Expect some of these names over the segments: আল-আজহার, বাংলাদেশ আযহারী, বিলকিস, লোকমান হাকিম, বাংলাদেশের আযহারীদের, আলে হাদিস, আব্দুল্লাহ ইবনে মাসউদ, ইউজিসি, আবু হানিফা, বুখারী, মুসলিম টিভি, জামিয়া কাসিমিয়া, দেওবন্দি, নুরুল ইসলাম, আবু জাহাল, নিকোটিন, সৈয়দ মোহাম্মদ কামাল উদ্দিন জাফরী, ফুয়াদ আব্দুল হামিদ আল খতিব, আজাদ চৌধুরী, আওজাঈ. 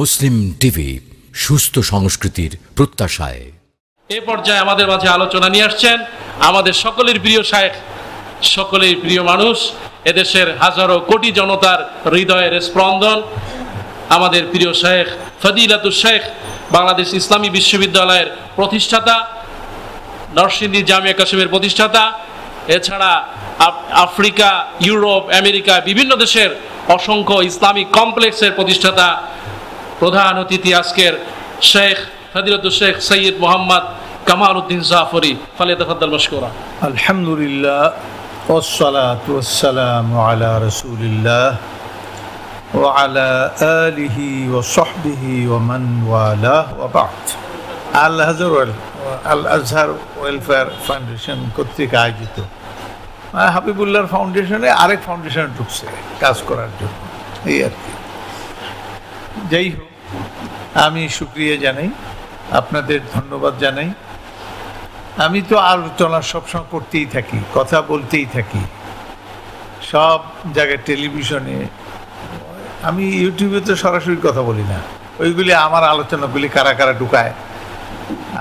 মুসলিম টিভি সুস্থ সংস্কৃতির প্রত্যাশায়। এ পর্যায়ে আমাদের মাঝে আলোচনা নিয়ে আসছেন আমাদের সকলের প্রিয় শায়েখ, সকলের প্রিয় মানুষ, এদেশের হাজারো কোটি জনতার হৃদয়ের স্পন্দন, আমাদের প্রিয় শায়েখ ফদিলাতুস শায়েখ বাংলাদেশ ইসলামী বিশ্ববিদ্যালয়ের প্রতিষ্ঠাতা, নরসিংদী জামিয়া কাসিমের প্রতিষ্ঠাতা, এছাড়া আফ্রিকা, ইউরোপ, আমেরিকা বিভিন্ন দেশের অসংখ্য ইসলামিক কমপ্লেক্সের প্রতিষ্ঠাতা প্রধান অতিথি আজকের শেখ ফদিলাতুস শেখ সৈয়দ মোহাম্মদ কামাল উদ্দিন জাফরী। ফালিয়াতাফাদ্দাল মাশকুরা। আলহামদুলিল্লাহ والصلاه والسلام على رسول الله وعلى اله وصحبه ومن والاه وبعد। আল-আজহার ওয়েলফেয়ার ফাউন্ডেশন কর্তৃক আয়োজিত হাবিবুল্লাহ ফাউন্ডেশনে আরেক ফাউন্ডেশন ঢুকছে কাজ করার জন্য, এই আর কি। যাই হোক, আমি শুক্রিয়া জানাই, আপনাদের ধন্যবাদ জানাই। আমি তো আলোচনা সবসময় করতেই থাকি, কথা বলতেই থাকি সব জায়গায়, টেলিভিশনে, আমি ইউটিউবে তো সরাসরি কথা বলি না, ওইগুলি আমার আলোচনাগুলি কারা কারা ঢুকায়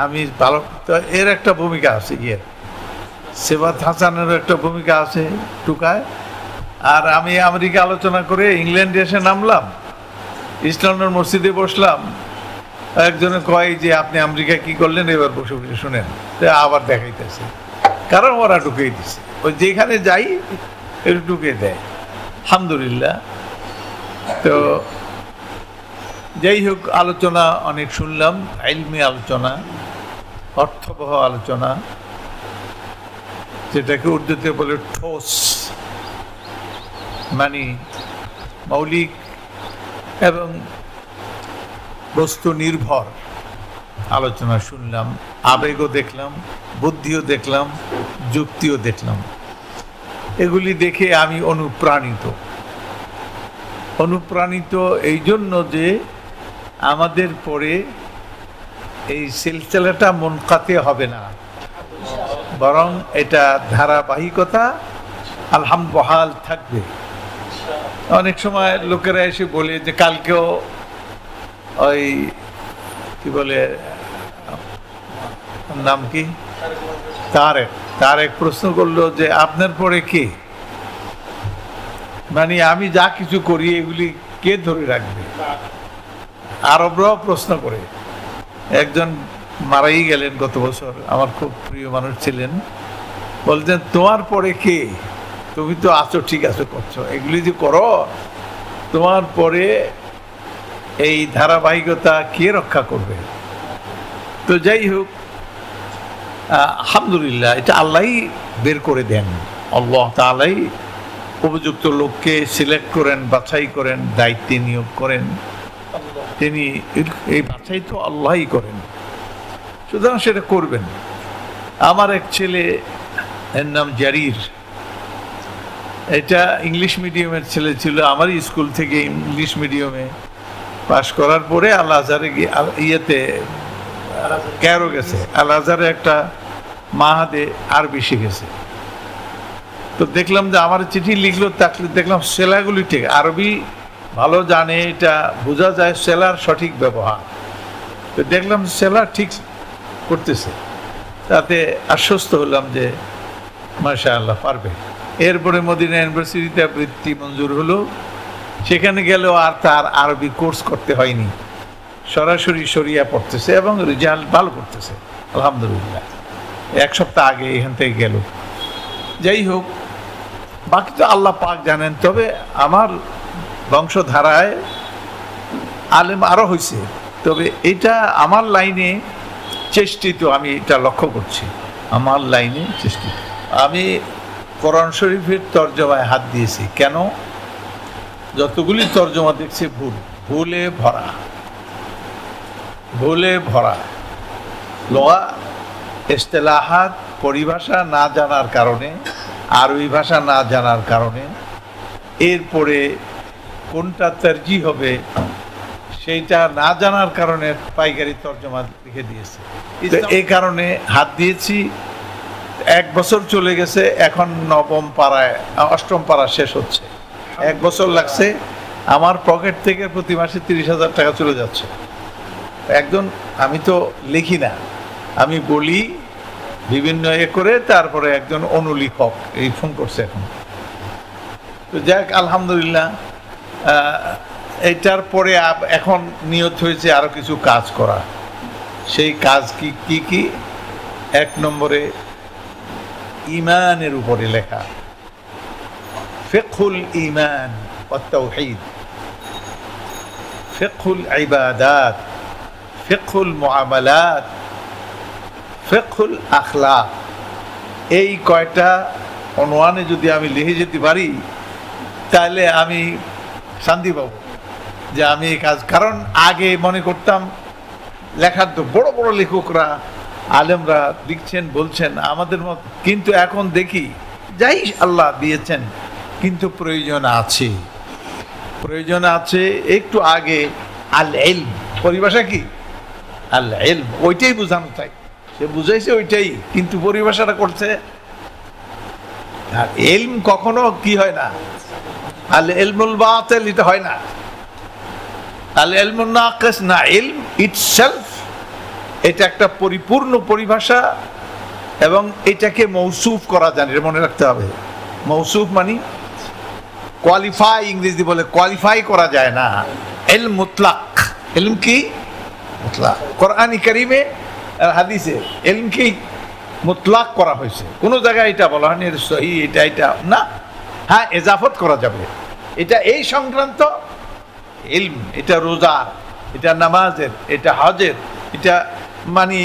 আমি ভালো, তো এর একটা ভূমিকা আছে, ইয়ের সেবাত হাসানেরও একটা ভূমিকা আছে টুকায়। আর আমি আমেরিকা আলোচনা করে ইংল্যান্ডে এসে নামলাম, ইস্ট লন্ডন মসজিদে বসলাম, একজনে কয় যে আপনি আমেরিকা কি করলেন, এবার বসে বসে শুনেন, তো আবার দেখাইতেছে, কারণ ওরা ঢুকিয়ে দিছে, ওই যেখানে যাই একটু ঢুকিয়ে দেয়। আলহামদুলিল্লাহ। তো যাই হোক, আলোচনা অনেক শুনলাম, ইলমি আলোচনা, অর্থবহ আলোচনা, যেটাকে উর্দুতে বলে ঠোস, মানে মৌলিক এবং বস্তু নির্ভর আলোচনা শুনলাম, আবেগও দেখলাম, বুদ্ধিও দেখলাম, যুক্তিও দেখলাম। এগুলি দেখে আমি অনুপ্রাণিত, অনুপ্রাণিত এই জন্য যে আমাদের পরে এই সিলসিলাটা মুনকাতি হবে না, বরং এটা ধারাবাহিকতা আলহামদুলিল্লাহ থাকবে। অনেক সময় লোকেরা এসে বলে যে কালকেও ওই কি বলে নাম কি তারেক প্রশ্ন করলো যে আপনার পরে কে, মানে আমি যা কিছু করি এগুলি কে ধরে রাখবে। আরবরাও প্রশ্ন করে, একজন মারাই গেলেন গত বছর, আমার খুব প্রিয় মানুষ ছিলেন, বলতেন তোমার পরে কে, তুমি তো আছো, ঠিক আছে করছো, এগুলি যে করো, তোমার পরে এই ধারাবাহিকতা কে রক্ষা করবে। তো যাই হোক, আলহামদুলিল্লাহ, এটা আল্লাহই বের করে দেন, আল্লাহ তাআলাই উপযুক্ত লোককে সিলেক্ট করেন, বাছাই করেন, দায়িত্বে নিয়োগ করেন, তিনি এই বাছাই তো আল্লাহই করেন, সুতরাং সেটা করবেন। আমার এক ছেলে, এর নাম জারির, এটা ইংলিশ মিডিয়ামের ছেলে ছিল, আমারই স্কুল থেকে ইংলিশ মিডিয়ামে পাশ করার পরে আল-আজহারে গিয়ে ইয়েতে ক্যারো গেছে, আল-আজহারে একটা মাহাদে আরবি শিখেছে। তো দেখলাম যে আমার চিঠি লিখলো, তাকে দেখলাম সেলাগুলি ঠিক, আরবি ভালো জানে, এটা বোঝা যায় সেলার সঠিক ব্যবহার, তো দেখলাম সেলা ঠিক করতেছে, তাতে আশ্বস্ত হলাম যে মাশাআল্লাহ পারবে। এরপরে মদিনা ইউনিভার্সিটিতে বৃত্তি মঞ্জুর হলো, সেখানে গেলেও আর তার আরবি কোর্স করতে হয়নি, সরাসরি শরিয়া পড়তেছে এবং রেজাল্ট ভালো করতেছে আলহামদুলিল্লাহ, এক সপ্তাহ আগে এখান থেকে গেল। যাই হোক, বাকি তো আল্লাহ পাক জানেন, তবে আমার বংশধারায় আলেম আরও হয়েছে, তবে এটা আমার লাইনে চেষ্টিত, আমি এটা লক্ষ্য করছি, আমার লাইনে চেষ্টিত। আমি কোরআন শরীফের তর্জমায় হাত দিয়েছি, কেন, যতগুলি তর্জমা দেখছি ভুল, ভুলে ভরা, ভুলে ভরা, লোয়া ইস্তেলাহাত পরিভাষা না জানার কারণে, আরবি ভাষা না জানার কারণে, এরপরে কোনটা তারজি হবে সেইটা না জানার কারণে পাইকারি তর্জমা লিখে দিয়েছে, এই কারণে হাত দিয়েছি। এক বছর চলে গেছে, এখন নবম পাড়ায়, অষ্টম পাড়া শেষ হচ্ছে, এক বছর লাগছে, আমার পকেট থেকে প্রতি মাসে ৩০,০০০ টাকা চলে যাচ্ছে। একজন আমি তো লিখি না, আমি বলি বিভিন্ন ইয়ে করে, তারপরে একজন অনুলিপক এই ফোন করছে এখন। তো যাক আলহামদুলিল্লাহ, এটার পরে এখন নিয়ত হয়েছে আরও কিছু কাজ করা। সেই কাজ কি কি কি? ১ নম্বরে ইমানের উপরে লেখা, ফিকহুল ইমান ওয়াত তাওহীদ, ফিকহুল ইবাদাত, ফিকহুল মুআমালাত, ফিকহুল আখলাক, এই কয়টা অনুয়ানে যদি আমি লিখে যেতে পারি তাহলে আমি শান্তি পাবো যে আমি এই কাজ। কারণ আগে মনে করতাম লেখার তো বড় বড় লেখকরা আলেমরা লিখছেন বলছেন আমাদের মত, কিন্তু এখন দেখি যাই আল্লাহ দিয়েছেন কিন্তু প্রয়োজন আছে, প্রয়োজন আছে। একটু আগে আল ইলম পরিভাষা কি, আল ইলম ওইটাই বোঝানো চাই, সে বুঝাইছে ওইটাই, কিন্তু পরিভাষাটা করছে আর ইলম কখনো কি হয় না, আল ইলমুল বাতিল এটা হয় না, আল ইলমুন নাকিস না, ইলম ইটসেলফ এটা একটা পরিপূর্ণ পরিভাষা এবং এটাকে মওসুফ করা যায়, এটা মনে রাখতে হবে। মওসুফ মানে কোয়ালিফাই, ইংরেজি বলে কোয়ালিফাই করা যায় না, ইলম মুতলাক। ইলম কি মুতলাক? কোরআন কারিমে আর হাদিসে ইলম কি মুতলাক করা হয়েছে, কোনো জায়গায় এটা বলা হয়নি এটা সহি এটা এটা না, হ্যাঁ এজাফত করা যাবে এটা এই সংক্রান্ত ইলম, এটা রোজা, এটা নামাজের, এটা হজের, এটা মানে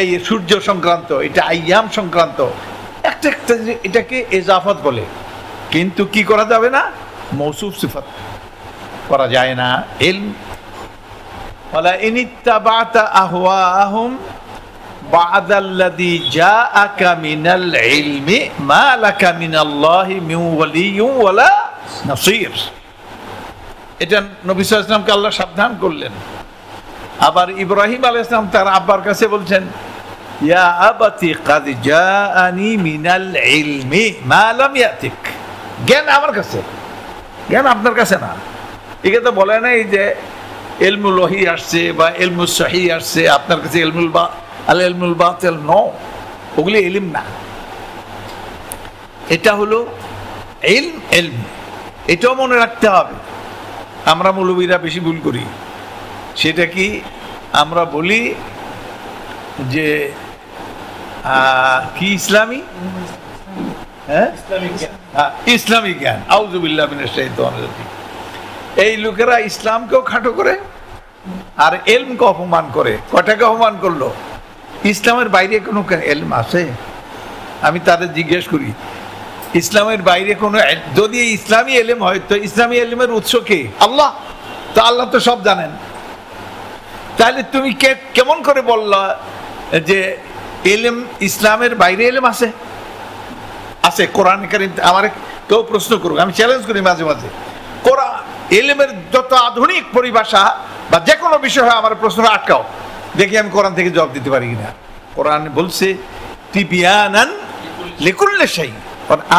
এই সূর্য সংক্রান্ত, এটা আইয়াম সংক্রান্ত, একটা একটা এটাকে এজাফত বলে, কিন্তু কি করা যাবে না, মৌসুফ সিফাত করা যায় না। ইলম ওয়ালা ইনিত্তাবাতা আহওয়াহুম বাদাল্লাযী জাআকা মিনাল ইলমি মা লাকা মিনাল্লাহি মিন ওয়ালিয়্যিন ওয়ালা নাসীর, এটা নবী সাল্লাল্লাহু আলাইহি ওয়াসাল্লামকে আল্লাহ সাবধান করলেন। আবার ইব্রাহিম আলাইহিস সালাম তার আব্বার কাছে বলছেন, ইয়া আবাতি ক্বাদ জাআনি মিনাল ইলমি মা লাম ইয়াতিক, জ্ঞান আমার কাছে, জ্ঞান আপনার কাছে না। একে তো বলে নাই যে ইলমুল ওহী আসছে বা ইলমুস সহিহ আসছে আপনার কাছে, ইলমুল বা আল ইলমুল বাতিল নো, ওগুলি ইলম না, এটা হলো ইলম। ইলম এটাও মনে রাখতে হবে, আমরা মৌলবীরা বেশি ভুল করি, সেটা কি আমরা বলি যে কি ইসলামী, হ্যাঁ ইসলামী জ্ঞান, আউযুবিল্লাহ মিনাশ শাইতানির রাজিম, এই লোকেরা ইসলামকেও খাটো করে আর ইলমকে অপমান করে। কটাকে অপমান করলো? ইসলামের বাইরে কোনো ইলম আছে? আমি তাদের জিজ্ঞেস করি ইসলামের বাইরে কোনো, যদি ইসলামী ইলম হয় তো ইসলামী ইলমের উৎস কে? আল্লাহ। তো আল্লাহ তো সব জানেন, তাহলে তুমি কেমন করে বললা যে ইলম ইসলামের বাইরে ইলম আছে? আছে, কোরআন কারীম। আমার কেউ প্রশ্ন করুক, আমি চ্যালেঞ্জ করি মাঝে মাঝে, কোরআন ইলমের যত আধুনিক পরিভাষা বা যে কোনো বিষয় হয় আমার প্রশ্ন আটকাও, দেখি আমি কোরআন থেকে জবাব দিতে পারি কিনা। কোরআন বলছে তিবিয়ানান লিকুল্লি শাই,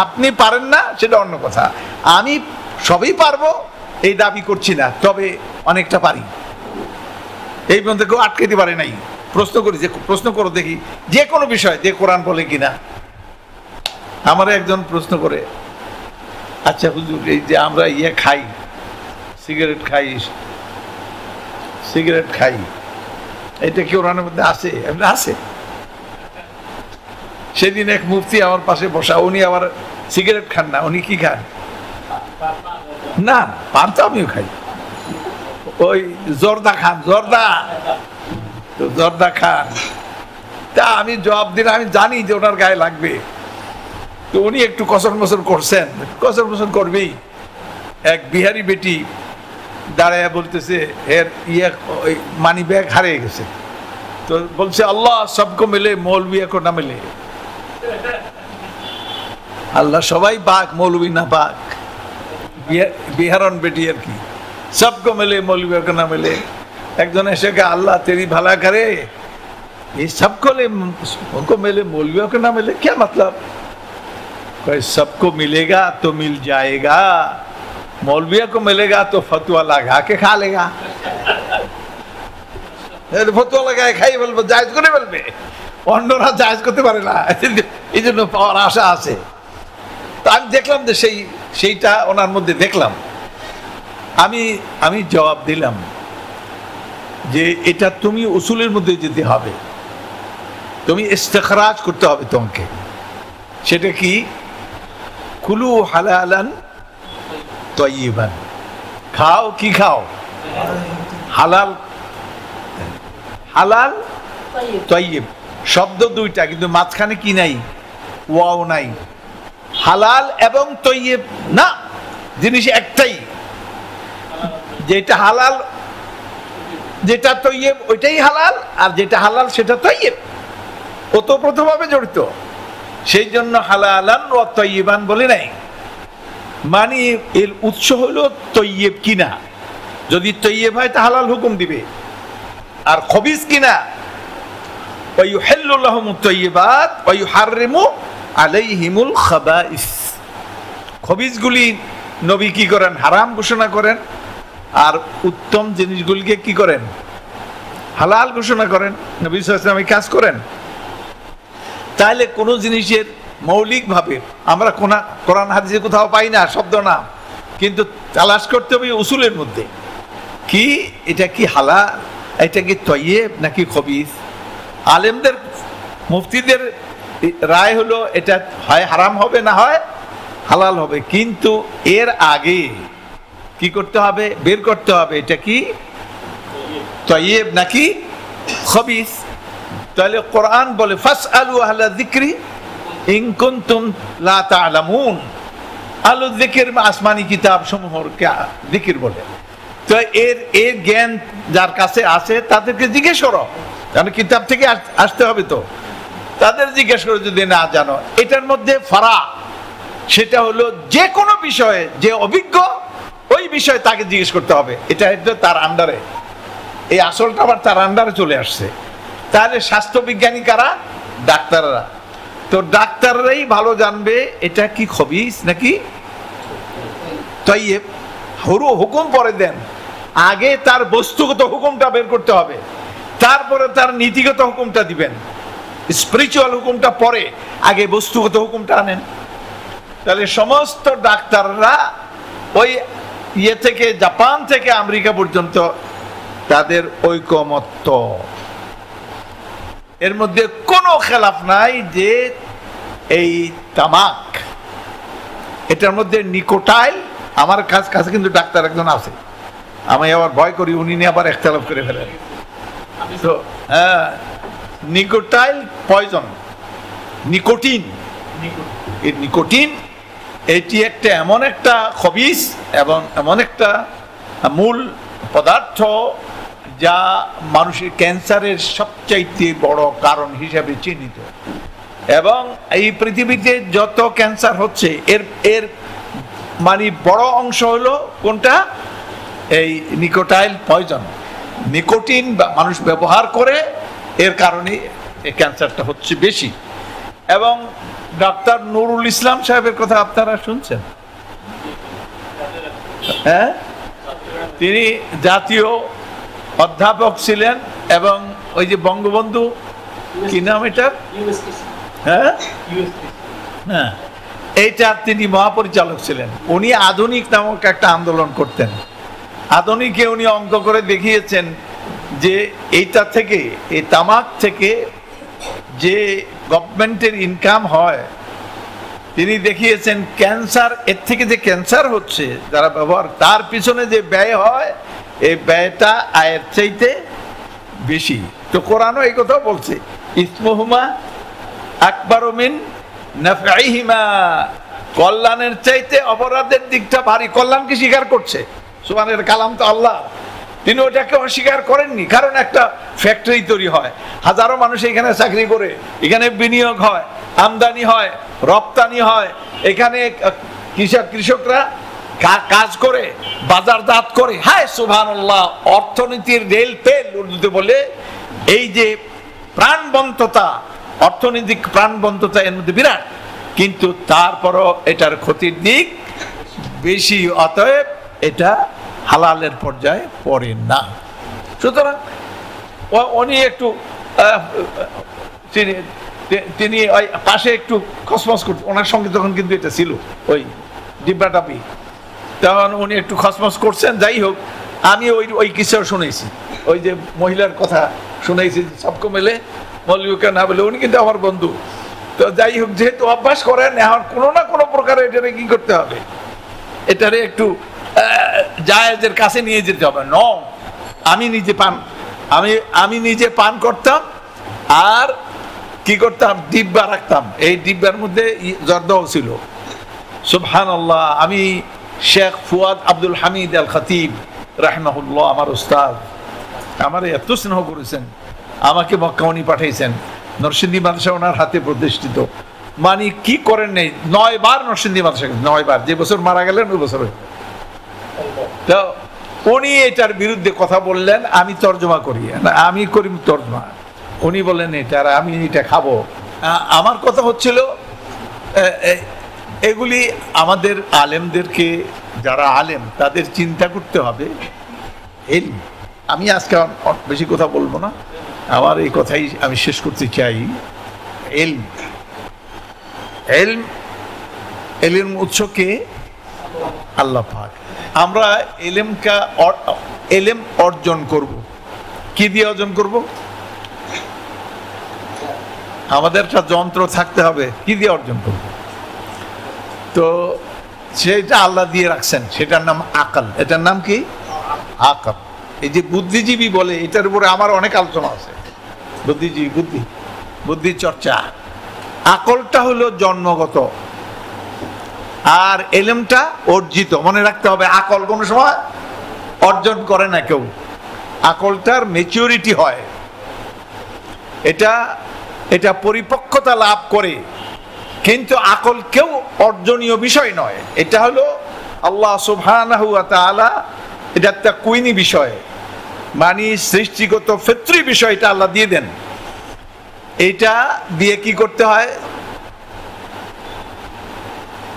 আপনি পারেন না সেটা অন্য কথা, আমি সবই পারবো এই দাবি করছি না, তবে অনেকটা পারি। এই পর্যন্ত কেউ আটকাতে পারে নাই। প্রশ্ন করি যে প্রশ্ন করো দেখি যে কোনো বিষয় যে কোরআন বলে কিনা। আমার একজন প্রশ্ন করে, আচ্ছা হুজুর এই যে আমরা খাই সিগারেট খাই, সিগারেট খাই, এটা কি কোরআনের মধ্যে আছে? আছে। সেদিন এক মুফতি আমার পাশে বসা, উনি আবার সিগারেট খান না, উনি কি খান না, পান তো আমিও খাই, ওই জর্দা খান, জর্দা তো জর্দা খান। তা আমি জবাব দিলে আমি জানি যে ওনার গায়ে লাগবে, তো উনি একটু কসর মসর করছেন, কসর মসর করবেই। এক বিহারি বেটি দাঁড়ায় বলতেছে এর মানি ব্যাগ হারিয়ে গেছে, তো বলছে আল্লাহ সবকে মেলে মৌলবিয়া কো না মেলে, আল্লাহ সবাই পাক মৌলবি না পাক, বিহারন বেটি আর কি, সবকে মেলে মৌলবিয়া কো না মেলে। একজন এসে কে আল্লাহ তেরি ভালা করে এই সবকো মেলে মৌলবিয়া কো না মেলে, কে মতলব? সবকো মিলেগা তো মিল যায়েগা मौलविया को मिलेगा तो फतवा लगा के खा लेगा। फतवा लगाए खाई बोल जायज को नहीं बोलबे অন্যরা জায়েজ করতে পারে না, এইজন্য পাওয়ার আশা আছে। তো আমি দেখলাম যে সেইটা ওনার মধ্যে দেখলাম। আমি জবাব দিলাম যে এটা তুমি উসুলের মধ্যে যেতে হবে, তুমি ইস্তেখরাজ করতে হবে তোমাকে। সেটা কি? কুলু হালালান তাইয়িবান, খাও কি খাও হালাল, হালাল তাইয়িব শব্দ দুইটা, কিন্তু মাঝখানে কি নাই, ওয়াও নাই। হালাল এবং তৈয়ব না, জিনিস একটাই। যেটা হালাল যেটা তৈয়ব ওইটাই হালাল, আর যেটা হালাল সেটা তৈয়ব, ওতপ্রোতভাবে জড়িত। সেই জন্য হালালান ও তৈয়বান বলে নাই, মানে এর উৎস হলো তৈয়ব কিনা। যদি তৈয়ব হয় তা হালাল হুকুম দিবে, আর খবিস কিনা وَيُحِلُّ لَهُمُ الطَّيِّبَاتِ وَيُحَرِّمُ عَلَيْهِمُ الْخَبَائِثَ। খবিজগুলি নবী কি করেন? হারাম ঘোষণা করেন, আর উত্তম জিনিসগুলিকে কি করেন? হালাল ঘোষণা করেন। নবী সাল্লাল্লাহু আলাইহি ওয়াসাল্লাম কাজ করেন। তাহলে কোন জিনিসের মৌলিকভাবে আমরা কোরআন হাদিসে কোথাও পাই না শব্দ না, কিন্তু তালাশ করতে হবে উসুলের মধ্যে, কি এটা কি হালাল, এটা কি তৈয়ব নাকি খবিজ। আলেমদের মুফতিদের রায় হলো এটা হয় হারাম হবে, না হয় হালাল হবে, কিন্তু এর আগে কি করতে হবে? বের করতে হবে এটা কি তৈয়ব নাকি খবিস। তাহলে কোরআন বলে ফাসআলু আহলা যিকরি ইন কুনতুম লা তা'লামুন, আহলে যিকর আসমানি কিতাব সমূহকে যিকর বলে। তো এর জ্ঞান যার কাছে আছে তাদেরকে জিজ্ঞেস করো, কারণ কিতাব থেকে আসতে হবে। তো তাদের জিজ্ঞেস করে যদি না জানো, এটার মধ্যে ফারা সেটা হলো যে কোনো বিষয়ে যে অভিজ্ঞ ওই বিষয়ে তাকে জিজ্ঞেস করতে হবে, এটা হচ্ছে তার আন্ডারে। এই আসলটা আবার তার আন্ডারে চলে আসছে। তাহলে স্বাস্থ্যবিজ্ঞানী কারা? ডাক্তাররা। তো ডাক্তাররাই ভালো জানবে এটা কি খবিস নাকি তৈয়ব। হুরু হুকুম পরে দেন, আগে তার বস্তুগত হুকুমটা বের করতে হবে, তারপরে তার নীতিগত হুকুমটা দিবেন। স্পিরিচুয়াল হুকুমটা পরে, আগে বস্তুগত হুকুমটা আনেন। তাহলে সমস্ত ডাক্তাররা ওই ইয়ে থেকে জাপান থেকে আমেরিকা পর্যন্ত তাদের ঐকমত্য, এর মধ্যে কোনো খেলাফ নাই যে এই তামাক, এটার মধ্যে নিকোটাইল। আমার কাছে কিন্তু ডাক্তার একজন আছে, আমি আবার ভয় করি উনি নিয়ে আবার একতলাপ করে ফেলেন। তো নিকোটাইল পয়জন, নিকোটিন, এই নিকোটিন এটি একটা এমন একটা খবিস এবং এমন একটা মূল পদার্থ যা মানুষের ক্যান্সারের সবচাইতে বড় কারণ হিসাবে চিহ্নিত। এবং এই পৃথিবীতে যত ক্যান্সার হচ্ছে এর এর মানে বড় অংশ হলো কোনটা? এই নিকোটাইল পয়জন, নিকোটিন মানুষ ব্যবহার করে, এর কারণে এই ক্যান্সারটা হচ্ছে বেশি। এবং ডাক্তার নুরুল ইসলাম সাহেবের কথা আপনারা শুনছেন, হ্যাঁ, তিনি জাতীয় অধ্যাপক ছিলেন। এবং ওই যে বঙ্গবন্ধু কি নাম এটা, হ্যাঁ হ্যাঁ, এইটার তিনি মহাপরিচালক ছিলেন। উনি আধুনিক নামক একটা আন্দোলন করতেন। আধুনিকে উনি অঙ্ক করে দেখিয়েছেন যে এইটা থেকে, এই তামাক থেকে যে গভর্নমেন্টের ইনকাম হয়, তিনি দেখিয়েছেন ক্যান্সার, এর থেকে যে ক্যান্সার হচ্ছে যারা ব্যবহার, তার পিছনে যে ব্যয় হয় এই ব্যয়টা আয়ের চাইতে বেশি। তো কোরআনও এই কথা বলছে, ইসমুহুমা আকবারু মিন নাফাইহিমা, কল্যাণের চাইতে অপরাধের দিকটা ভারী। কল্যাণকে স্বীকার করছে, সুবহানের কালাম তো আল্লাহ, তিনি ওটাকে অস্বীকার করেননি। কারণ একটা ফ্যাক্টরি তৈরি হয়, হাজারো মানুষ এখানে চাকরি করে, এখানে বিনিয়োগ হয়, আমদানি হয়, রপ্তানি হয়, এখানে কৃষকরা কাজ করে, বাজারজাত করে। হায় সুবহানাল্লাহ, অর্থনীতির রেল পেল উর্দুতে বলে। এই যে প্রাণবন্ততা, অর্থনৈতিক প্রাণবন্ততা এর মধ্যে বিরাট, কিন্তু তারপরও এটার ক্ষতির দিক বেশি, অতএব এটা হালালের পর্যায়ে পড়ে না। সুতরাং উনি একটু তিনি ওই পাশে একটু খসমস করতে, ওনার সঙ্গে তখন কিন্তু এটা ছিল ওই ডিব্বাটাপি, তখন উনি একটু খসমস করছেন। যাই হোক, আমি ওই ওই কিসেও শুনেছি, ওই যে মহিলার কথা শুনেছি, সবকে মেলে মল্লিকা না বলে, উনি কিন্তু আমার বন্ধু। তো যাই হোক, যেহেতু অভ্যাস করেন, এখন কোনো না কোনো প্রকারে এটারে কি করতে হবে, এটারে একটু জায়েজের কাছে নিয়ে যেতে হবে। ন আমি নিজে পান, আমি নিজে পান করতাম, আর কি করতাম, ডিব্বা রাখতাম, এই ডিব্বার মধ্যে জর্দাও ছিল। সুবহানাল্লাহ, আমি শেখ ফুয়াদ আব্দুল হামিদ আল খতিব রাহমাহুল্লাহ, আমার উস্তাদ, আমার এত স্নেহ করেছেন, আমাকে মক্কাউনি পাঠিয়েছেন, নরসিংদী মাদ্রাসা ওনার হাতে প্রতিষ্ঠিত, মানে কি করেন নেই, 9 বার নরসিংদী মাদ্রাসা, 9 বার, যে বছর মারা গেলেন ওই বছরে। তো উনি এটার বিরুদ্ধে কথা বললেন, আমি তর্জমা করি, আমি করি তর্জমা, উনি বললেন এটার, আমি এটা খাবো। আমার কথা হচ্ছিল, এগুলি আমাদের আলেমদেরকে, যারা আলেম তাদের চিন্তা করতে হবে। আমি আজকে বেশি কথা বলবো না, আমার এই কথাই আমি শেষ করতে চাই। এলম, এলম, এলম উৎসকে আল্লাহ পাক, আমরা এলম অর্জন করব, কি দিয়ে অর্জন করব? আমাদের একটা যন্ত্র থাকতে হবে, কি দিয়ে অর্জন করব? তো সেটা আল্লাহ দিয়ে রাখছেন, সেটার নাম আকল। এটার নাম কি? আকল। এই যে বুদ্ধিজীবী বলে, এটার উপরে আমার অনেক আলোচনা আছে, বুদ্ধিজীবী, বুদ্ধি চর্চা। আকলটা হলো জন্মগত, আর এলেমটা অর্জিত। মনে রাখতে হবে, আকল কোনো সময় অর্জন করে না কেউ, আকলটার ম্যাচুরিটি হয়, এটা এটা পরিপক্কতা লাভ করে, কিন্তু আকল কেউ অর্জনীয় বিষয় নয়, এটা হলো আল্লাহ সুবহানাহু ওয়া তাআলা, এটা একটা কুইনি বিষয়, মানে সৃষ্টিগত ফিতরি বিষয়টা আল্লাহ দিয়ে দেন। এটা দিয়ে কি করতে হয়?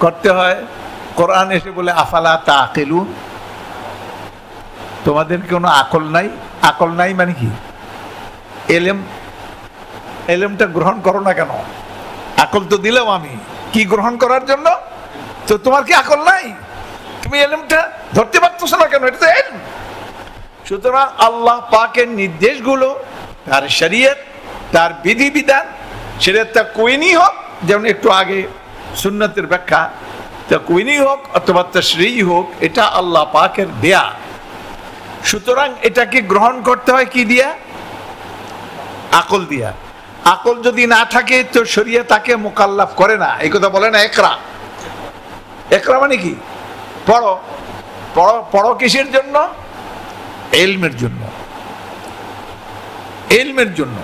করতে হয়। কোরআন এসে বলে, আফালা তাআকিলুন, তোমাদের কোনো আকল নাই? আকল নাই মানে কি? এলেম, এলেমটা গ্রহণ করো না কেন? আকল তো দিলাম আমি, কি গ্রহণ করার জন্য? তো তোমার কি আকল নাই? তুমি এলেমটা ধরতে পারতেছ না কেন? এটা তো এলেম। সুতরাং আল্লাহ পাকের নির্দেশগুলো, তার শরীয়ত, তার বিধিবিধান, শরীয়তটা কোইনি হোক, যেমন একটু আগে সুন্নতের ব্যাখ্যা, তা কোইনি হোক অথবা তাশরীহ হোক, এটা আল্লাহ পাকের দেয়া। সুতরাং এটাকে গ্রহণ করতে হয় কি দিয়া? আকল দিয়া। আকল যদি না থাকে তো শরীয়ত তাকে মুকাল্লাফ করে না। এই কথা বলে না, একরা, একরা মানে কি? পড়ো। পড়ো কিসের জন্য? ইলমের জন্য, ইলমের জন্য।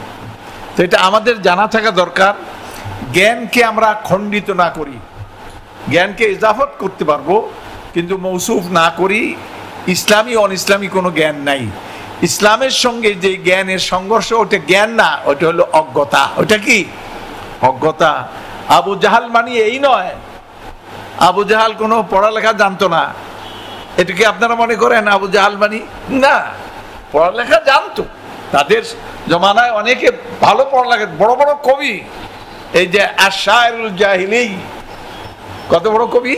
তো এটা আমাদের জানা থাকা দরকার। জ্ঞানকে আমরা খণ্ডিত না করি, জ্ঞানকে ইজাফত করতে পারবো, কিন্তু মৌসুফ না করি। ইসলামী অন ইসলামী কোনো জ্ঞান নাই। ইসলামের সঙ্গে যে জ্ঞানের সংঘর্ষ, ওটা জ্ঞান না, ওটা হলো অজ্ঞতা। ওটা কি? অজ্ঞতা। আবু জাহাল মানে এই নয়, আবু জাহাল কোনো পড়ালেখা জানতো না। এটাকে আপনারা মনে করেন আবু জাহাল মানে? না, পড়ালেখা জানতো। তাদের জমানায় অনেকে ভালো পড়ালেখা, বড় বড় কবি, এই যে আশায়রুল জাহিলি, কত বড় কবি।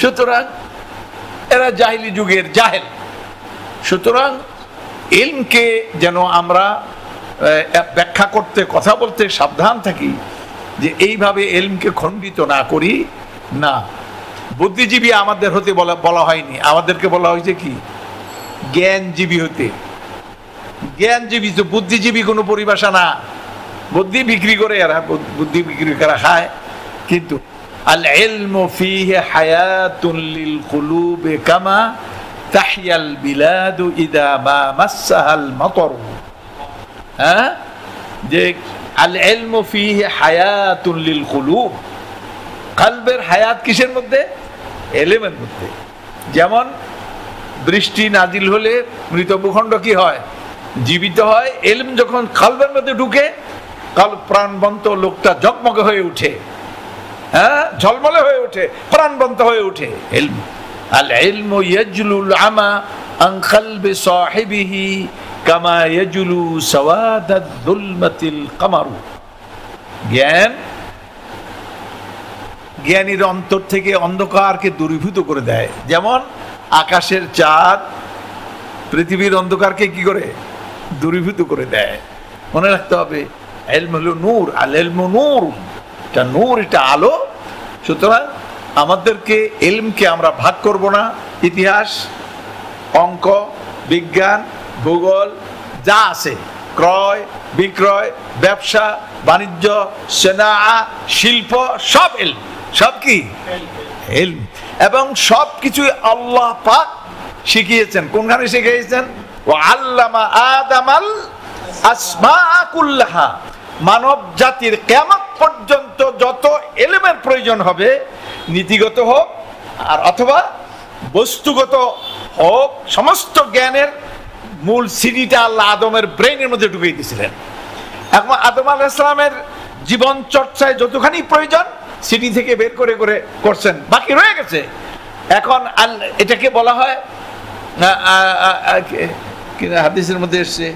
সুতরাং এরা জাহিলি যুগের জাহেল। সুতরাং ইলমকে যেন আমরা ব্যাখ্যা করতে, কথা বলতে সাবধান থাকি, যে এইভাবে ইলমকে খণ্ডিত না করি। না, বুদ্ধিজীবী আমাদের হতে বলা হয়নি, আমাদেরকে বলা হয়েছে কি? জ্ঞানজীবী হতে। জ্ঞানজীবী তো বুদ্ধিজীবী কোনো পরিভাষা না, বুদ্ধি বিক্রি করে এরা, বুদ্ধি বিক্রি করা খায়। কিন্তু আল ইলমু ফীহি হায়াতুন লিল কুলুবি কামা তাহিয়াল বিলাদু ইযা মা মাসসাহাল মাতর। হ্যাঁ, যে আল ইলমু ফীহি হায়াতুন লিল কুলুব, কলবের হায়াত কিসের মধ্যে? ইলমের মধ্যে। যেমন বৃষ্টি নাজিল হলে মৃত ভূখণ্ড কি হয়? জীবিত হয়। ইলম যখন কলবের মধ্যে ঢুকে, কাল প্রাণবন্ত লোকটা জকমকে হয়ে উঠে। হ্যাঁ ঝলমলে হয়ে ওঠে প্রাণবন্ত হয়ে ওঠে ইলম আল ইলমু ইয়াজলুল আমা আন কলবি সাহিবিহি কামা ইয়াজলু সাওয়াদাদ দুলমাতিল কমর জ্ঞান জ্ঞানীর অন্তর থেকে অন্ধকারকে দূরীভূত করে দেয় যেমন আকাশের চাঁদ পৃথিবীর অন্ধকারকে কি করে দূরীভূত করে দেয় মনে রাখতে হবে ইলম হলো নূর আল ইলমু নূর তা নূর এটা আলো সুতরাং আমাদেরকে ইলমকে আমরা ভাগ করব না ইতিহাস অঙ্ক বিজ্ঞান ভূগোল যা আছে ক্রয় বিক্রয় ব্যবসা বাণিজ্য সেনা শিল্প সব ইলম সব কি ইলম এবং সবকিছু আল্লাহ পাক শিখিয়েছেন কোনখানে শিখিয়েছেন ওয়া আল্লামা আদামাল আসমা কুল্লাহা মানব জাতির কিয়ামত পর্যন্ত যত ইলমের প্রয়োজন হবে নীতিগত হোক আর অথবা বস্তুগত হোক সমস্ত জ্ঞানের মূল সিঁড়িটা আল্লাহ আদমের ব্রেনের মধ্যে ঢুকিয়ে দিয়েছিলেন এখন আদম আলাইহিস সালামের জীবন চর্চায় যতখানি প্রয়োজন সিঁড়ি থেকে বের করে করে করছেন বাকি রয়ে গেছে এখন এটাকে বলা হয় হাদিসের মধ্যে এসেছে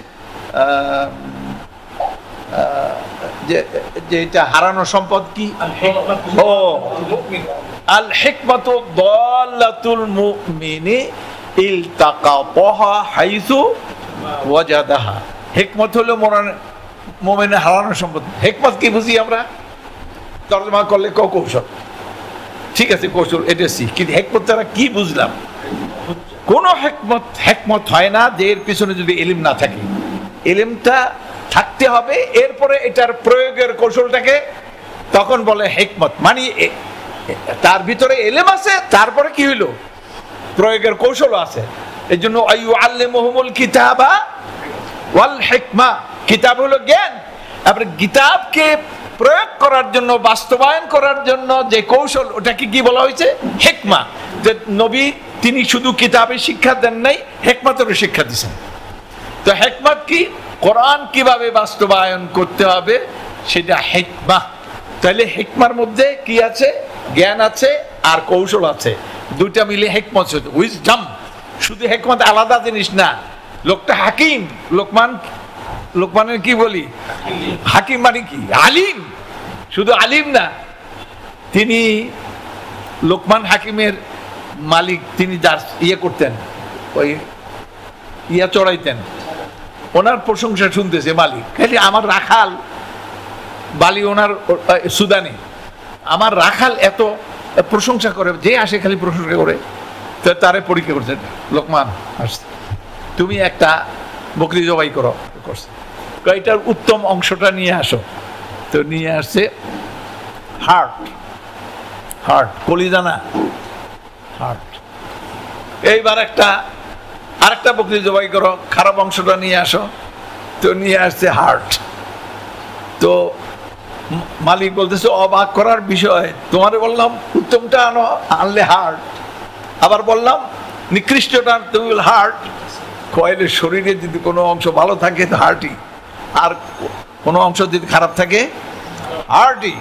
যেটা হারানো সম্পদ কি আল হিকমাতু দালাতুল মুমিনি ইলতাকাহা হাইসু ওয়াজাদাহা হিকমত হলো মুমিনের হারানো সম্পদ হিকমত কি বুঝি আমরা তরজমা করলে কৌশল ঠিক আছে কৌশল এটা সি কিন্তু হিকমত তারা কি বুঝলাম কোন হিকমত হিকমত হয় না এর পিছনে যদি ইলম না থাকে ইলমটা থাকতে হবে এরপরে এটার প্রয়োগের কৌশলটাকে তখন বলে হিকমত মানে তার ভিতরে ইলম আছে তারপরে কি হলো প্রয়োগের কৌশল আছে এজন্য আইউ আল্লিমুহুমুল কিতাবা ওয়াল হিকমা কিতাব হলো জ্ঞান আপনি কিতাবকে প্রয়োগ করার জন্য বাস্তবায়ন করার জন্য যে কৌশল ওটাকে কি বলা হয়েছে হিকমা যে নবী তিনি শুধু কিতাবে শিক্ষা দেন নাই হিকমতেরও শিক্ষা দিয়েছেন তো হিকমত কি কোরআন কিভাবে বাস্তবায়ন করতে হবে সেটা হিকমা তাহলে হিকমার মধ্যে কি আছে জ্ঞান আছে আর কৌশল আছে দুইটা মিলে হিকমত উইজডম শুধু হিকমত আলাদা জিনিস না লোকটা হাকিম লোকমানের কি বলি হাকিম মানে কি আলিম শুধু আলিম না তিনি লোকমান হাকিমের মালিক তিনি যার ইয়ে করতেন ওই ইয়া চড়াইতেন ওনার প্রশংসা শুনতেছে মালিক খালি আমার রাখাল বালি ওনার সুদানি আমার রাখাল এত প্রশংসা করে যে আসে খালি প্রশংসা করে তো তারে পরীক্ষা করছে লোকমান আসছে তুমি একটা বকরি জবাই করো করছে এটার উত্তম অংশটা নিয়ে আসো তো নিয়ে আসছে হার্ট কলিজানা হার্ট এইবার আরেকটা বকরি জবাই করো খারাপ অংশটা নিয়ে আসো তো নিয়ে আসছে হার্ট তো মালিক বলতেছে অবাক করার বিষয় তোমারে বললাম উত্তমটা আনো আনলে হার্ট আবার বললাম নিকৃষ্টটা তুমি হার্ট কয়েলের শরীরে যদি কোনো অংশ ভালো থাকে তো হার্টই আর কোনো অংশ যদি খারাপ থাকে হার্টই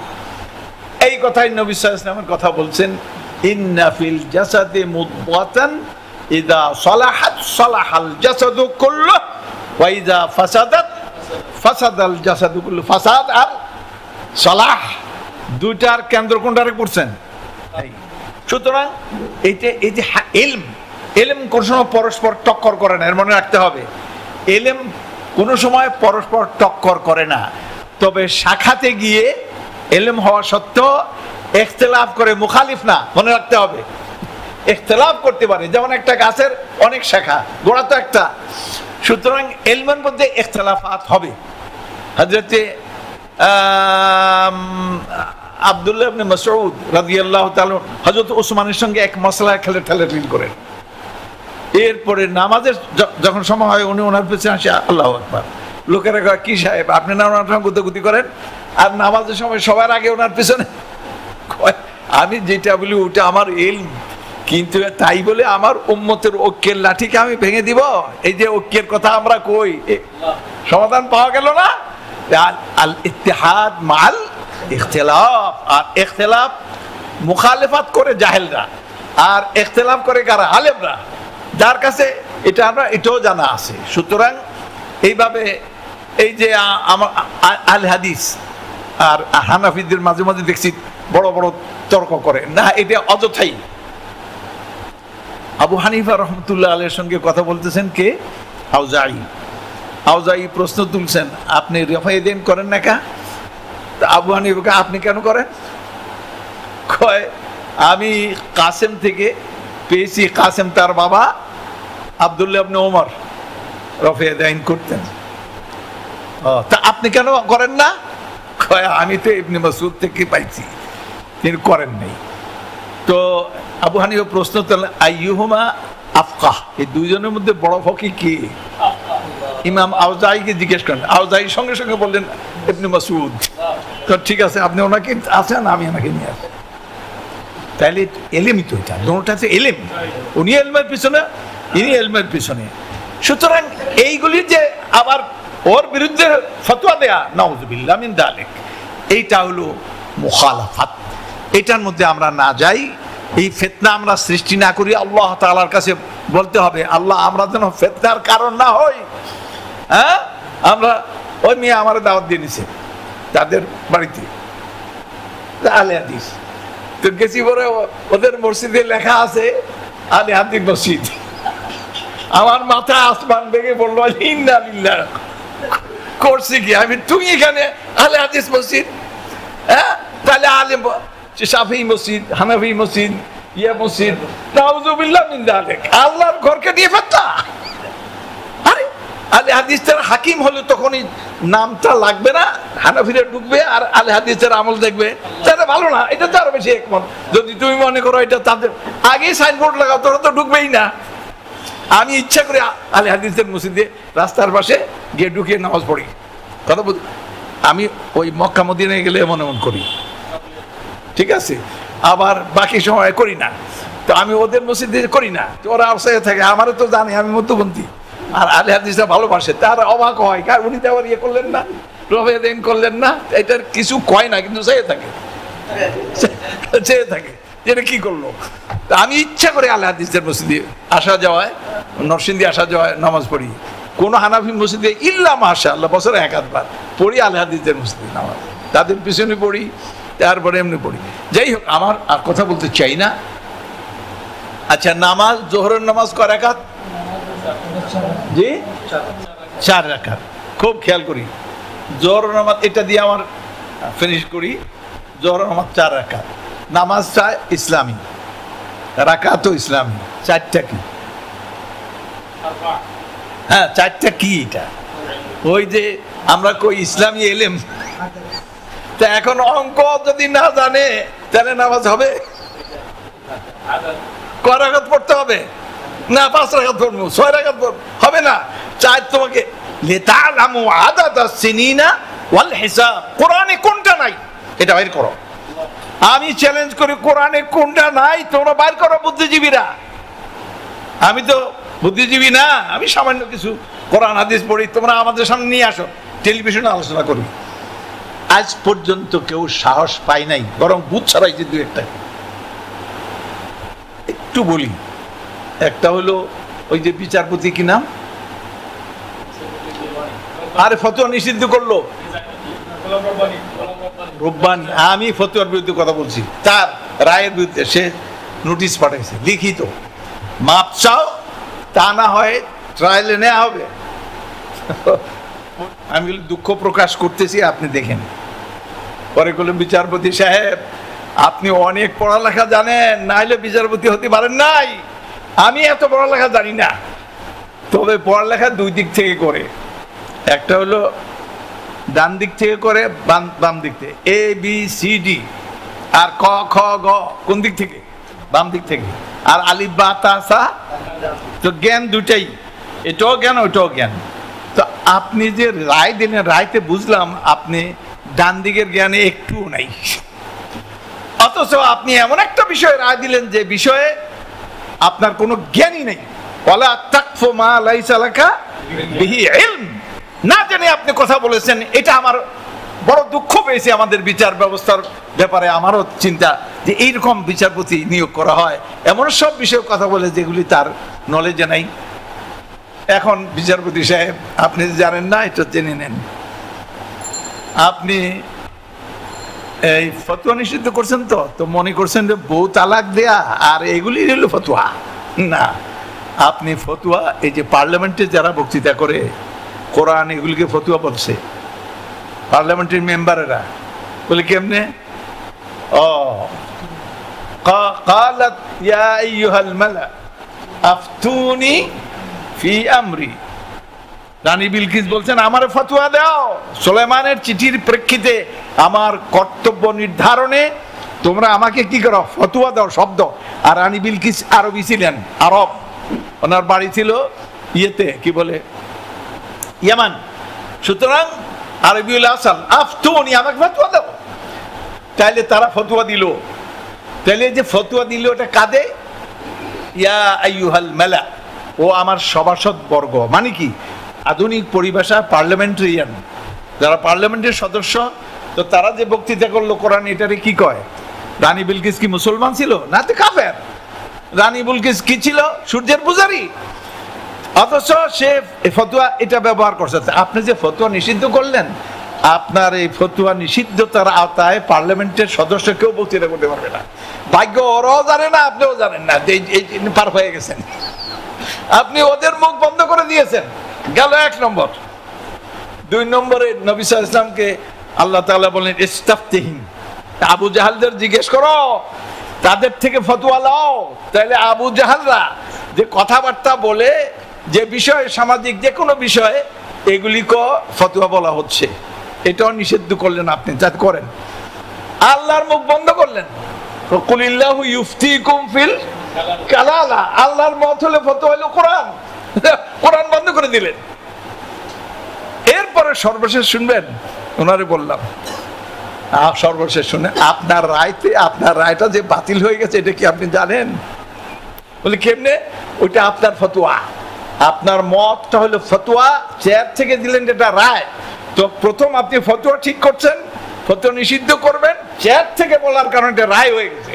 এই কথাই নবী সাল্লাল্লাহু আলাইহি ওয়াসাল্লামের কথা বলছেন ইন্না ফিল জাসাদি মুদওয়াতান ইযা সালাহাত সালাহাল জাসাদু কুল্লু ওয়া ইযা ফাসাদাত ফাসাদাল জাসাদু কুল্লু ফাসাদ আর সালাহ দুইটার কেন্দ্র কোনটারে পড়ছেন সুতরাং এইটা এই যে ইলম ইলম কোন সময় পরস্পর টক্কর করে না এর মনে রাখতে হবে ইলম কোন সময় পরস্পর টক্কর করে না তবে শাখাতে গিয়ে ইলম হওয়া সত্ত্বেও ইখতিলাফ করে মুখালিফ না মনে রাখতে হবে ইখতিলাফ করতে পারে যেমন একটা গাছের অনেক শাখা গোড়া তো একটা সুতরাং ইলমের মধ্যে ইখতিলাফাত হবে হযরতে আব্দুল্লাহ ইবনে মাসউদ রাদিয়াল্লাহু তাআলা হযরত ওসমানের সঙ্গে এক মাসলা খেলে ঠেলাঠেলি করেন এরপরে নামাজের যখন সময় হয় উনি ওনার পেছনে আসে আল্লাহু আকবার লোকেরা কয় কি সাহেব আপনি না ওনার সঙ্গে গুতাগুতি করেন আর নামাজের সময় সবার আগে ওনার পেছনে আমি যেটা বলি ওটা আমার ইলম কিন্তু তাই বলে আমার উম্মতের ঐক্যের লাঠিকে আমি ভেঙে দিব এই যে ঐক্যের কথা আমরা কই সমাধান পাওয়া গেল না আল ইত্তিহাদ মাল ইখতিলাফ আর ইখতিলাফ মুখালেফাত করে জাহেলরা আর ইখতিলাফ করে কারা আলেমরা যার কাছে এটা আমরা এটাও জানা আছে সুতরাং এইভাবে এই যে আল হাদিস আর হানাফিদের মাঝে মাঝে দেখছি বড় বড় তর্ক করে না এটা অযথাই আবু হানিফা রাহমাতুল্লাহ আলাইহির সঙ্গে কথা বলতেছেন কে আওজাঈ আওজাঈ প্রশ্ন তুলছেন আপনি রিফাইদিন করেন না কা তো আবু হানিফাকে আপনি কেন করেন কয় আমি কাসেম থেকে পেয়েছি কাসেম তার বাবা আব্দুল্লাহ ইবনে ওমর রিফাইদিন করতেন তা আপনি কেন করেন না কয় আমি তো ইবনে মাসউদ থেকে পাইছি তিনি করেন নাই তো আবু হানিফা প্রশ্ন করলেন আইয়ুহুমা আফকাহ এই দুইজনের মধ্যে বড় ফকি কে ইমাম আওজাঈ কে জিজ্ঞেস করেন আওজাঈ সঙ্গে সঙ্গে বললেন ইবনে মাসউদ তো ঠিক আছে আপনি ওনাকে আছেন আমি ওনাকে নিয়ে আসি তাহলে এলিম তো এটা দুটোতে এলিম উনি এলমের পিছনে ইনি এলমের পিছনে সুতরাং এইগুলি যে আবার ওর বিরুদ্ধে ফতোয়া দেয়া নাউযুবিল্লাহ মিন যালিক এইটা হলো মুখালাফাত এটার মধ্যে আমরা না যাই এই ফিতনা আমরা সৃষ্টি না করি আল্লাহ তাআলার কাছে বলতে হবে আল্লাহ আমরা যেন ফিতনার কারণ না হই হ্যাঁ আমরা ওই মিয়া আমারে দাওয়াত দিয়ে নিছে তাদের বাড়িতে আলে হাদিস তো গেছি পরে ওদের মসজিদে লেখা আছে আলে হাদিস মসজিদ আমার মাথা আসমান ভেঙে বলল ইন্না লিল্লাহ করছি কি আমি তুমি এখানে আলে হাদিস মসজিদ হ্যাঁ তাহলে আলে Shafi'i Masjid, Hanafi Masjid, Yeh Masjid. Na'udzubillah min dhalik. Allah ghorke diye fatta. Are, Ali Hadithar Hakim holo tokhoni namta lagbe na, Hanafira dukbe ar Ali Hadithar amal dekhbe. Tara bhalo na, eta to aro beshi ekmon. Jodi tumi mone koro eta tader age signboard lagao tora to dukbei na. Ami iccha kore Ali Hadithar Masjide rastar pashe giye dukiye namaz pori. Kotha bol ami oi Mokka Modinaye gele emon emon kori. ঠিক আছে আবার বাকি সময় করি না তো আমি ওদের মসজিদে করি না ওরা আরসায় থাকে আমারও তো জানি আমি মধ্যপন্থী আর আলে হাদিসরা ভালোবাসে তারা অবাক হয় কার উনি তো আবার ইয়ে করলেন না রবে দেন করলেন না এটার কিছু কয় না কিন্তু চেয়ে থাকে যেটা কি করলো তো আমি ইচ্ছা করে আলে হাদিসদের মসজিদে আসা যাওয়ায় নরসিংদী আসা যাওয়ায় নামাজ পড়ি কোনো হানাফি মসজিদে ইল্লা মাশাআল্লাহ বছরে একাধবার পড়ি আলে হাদিসদের মসজিদে নামাজ তাদের পিছনে পড়ি তারপরে এমনি পড়ি যাই হোক আমার আর কথা বলতে চাই না আচ্ছা নামাজ জোহরের নামাজ কয় রাকাত জি 4 রাকাত খুব খেয়াল করি জোহরের নামাজ এটা দিয়ে আমার ফিনিশ করি জোহরের নামাজ 4 রাকাত নামাজটা ইসলামি রাকাতও ইসলামি 4টা কি হ্যাঁ 4টা কি এটা ওই যে আমরা কই ইসলামি ইলম তা এখন অঙ্ক যদি না জানে তাহলে নামাজ হবে কয় রাকাত পড়তে হবে না 5 রাকাত পড়বো 6 রাকাত পড়ব হবে না চাই তোমাকে লিতাআলামু আদাদাস সিনিনা ওয়াল হিসাব কোরআনে কোনটা নাই এটা বের করো আমি চ্যালেঞ্জ করি কোরআনে কোনটা নাই তোমরা বের করো বুদ্ধিজীবীরা আমি তো বুদ্ধিজীবী না আমি সাধারণ কিছু কোরআন হাদিস পড়ি তোমরা আমাদের সামনে নিয়ে আসো টেলিভিশনে আলোচনা করি আজ পর্যন্ত কেউ সাহস পায় নাই বরং বুঝ ছড়াই যে দুই একটা একটু বলি একটা হলো ওই যে বিচারপতি কি নাম আরে ফতোয়া নিষিদ্ধ করলো রব্বানি আমি ফতোয়ার বিরুদ্ধে কথা বলছি তার রায়ের বিরুদ্ধে সে নোটিশ পাঠাইছে লিখিত মাপ চাও তা না হয় ট্রায়ালে নেওয়া হবে আমি দুঃখ প্রকাশ করতেছি আপনি দেখেন পরে বললেন বিচারপতি সাহেব আপনি অনেক পড়ালেখা জানেন নাইলে বিচারপতি হতে পারেন নাই আমি এত পড়ালেখা জানি না তবে পড়ালেখা দুই দিক থেকে করে একটা হলো ডান দিক থেকে করে বাম দিক থেকে এ বি সি ডি আর ক খ গ কোন দিক থেকে বাম দিক থেকে আর আলিফ বা তা সা তো জ্ঞান দুটাই এটাও জ্ঞান ওইটাও জ্ঞান তো আপনি যে রায় দিলেন রায়তে বুঝলাম আপনি ডান দিকের জ্ঞানে একটুও নাই অথচ আপনি এমন একটা বিষয়ে রায় দিলেন যে বিষয়ে আপনার কোনো জ্ঞানই নেই ওয়ালা তাকফু মা লাইসা লাকা বিহি ইলম না জেনে আপনি কথা বলেছেন এটা আমার বড় দুঃখ পেয়েছি আমাদের বিচার ব্যবস্থার ব্যাপারে। আমারও চিন্তা যে এইরকম বিচারপতি নিয়োগ করা হয়, এমন সব বিষয়ে কথা বলে যেগুলি তার নলেজে নাই। এখন বিচারপতি সাহেব, আপনি জানেন না, এটা জেনে নেন, আপনি এই ফতোয়া নিষিদ্ধ করছেন, তো তো মনে করছেন যে বউ তালাক দেয়া আর এগুলি হলো ফতোয়া না। আপনি ফতোয়া, এই যে পার্লামেন্টে যারা বক্তৃতা করে কোরআন, এগুলিকে ফতোয়া বলছে পার্লামেন্টের মেম্বারেরা। বলে কেমনে? ও قالت يا ايها الملأ افتوني في امري, রানী বিলকিস বলছেন আমারে ফতোয়া দাও, সুলাইমানের চিঠির প্রেক্ষিতে আমার কর্তব্য নির্ধারণে তোমরা আমাকে কি করো, ফতোয়া দাও শব্দ। আর রানী বিলকিস আরবি ছিলেন, আরব, ওনার বাড়ি ছিল ইয়েতে, কি বলে, ইয়ামান। সুতরাং আরবিউল আসাল আফতুনি, আমাকে ফতোয়া দাও। তাইলে তারা ফতোয়া দিল। তাইলে যে ফতোয়া দিল এটা কাদে, ইয়া আইয়ুহাল মালা, ও আমার সভাসদ বর্গ, মানে কি আধুনিক পরিভাষা পার্লামেন্টারিয়ান, যারা পার্লামেন্টের সদস্য। তো তারা যে বক্তৃতা করলো কোরআন, এটারে কি কয়? রানী বিলকিস কি মুসলমান ছিল না তো কাফের? রানী বিলকিস কি ছিল? সূর্যের পূজারী। অথচ সে ফতোয়া এটা ব্যবহার করছে। আপনি যে ফতোয়া নিষিদ্ধ করলেন, আপনার এই ফতোয়া নিষিদ্ধতার আওতায় পার্লামেন্টের সদস্য কেউ বক্তৃতা করতে পারবে না। ভাগ্য ওরাও জানে না, আপনিও জানেন না, পার হয়ে গেছেন। আপনি ওদের মুখ বন্ধ করে দিয়েছেন, গেল এক নম্বর। দুই নম্বরে নবী সাল্লাল্লাহু আলাইহি ওয়াসাল্লামকে আল্লাহ তাআলা বলেন ইস্তাফতিহিম, আবু জাহালদের জিজ্ঞেস করো, তাদের থেকে ফতোয়া নাও। তাহলে আবু জাহালরা যে কথাবার্তা বলে, যে বিষয়ে, সামাজিক যে কোনো বিষয়ে, এগুলিকে ফতোয়া বলা হচ্ছে, এটাও নিষিদ্ধ করলেন আপনি। যা করেন, আল্লাহর মুখ বন্ধ করলেন। কুলিল্লাহু ইউফতিকুম ফিল কালালা, আল্লাহর মত হলে ফতোয়া হলো কোরআন, কোরআন বন্ধ করে দিলেন। এরপরে সর্বশেষ শুনবেন, ওনারে বললাম সর্বশেষ শুনে, আপনার রায়তে, আপনার রায়টা যে বাতিল হয়ে গেছে এটা কি আপনি জানেন? বলি কেমনে? ওইটা আপনার ফতোয়া, আপনার মতটা হলো ফতোয়া, চেয়ার থেকে দিলেন এটা রায়। তো প্রথম আপনি ফতোয়া ঠিক করছেন, ফতোয়া নিষিদ্ধ করবেন, চেয়ার থেকে বলার কারণে এটা রায় হয়ে গেছে।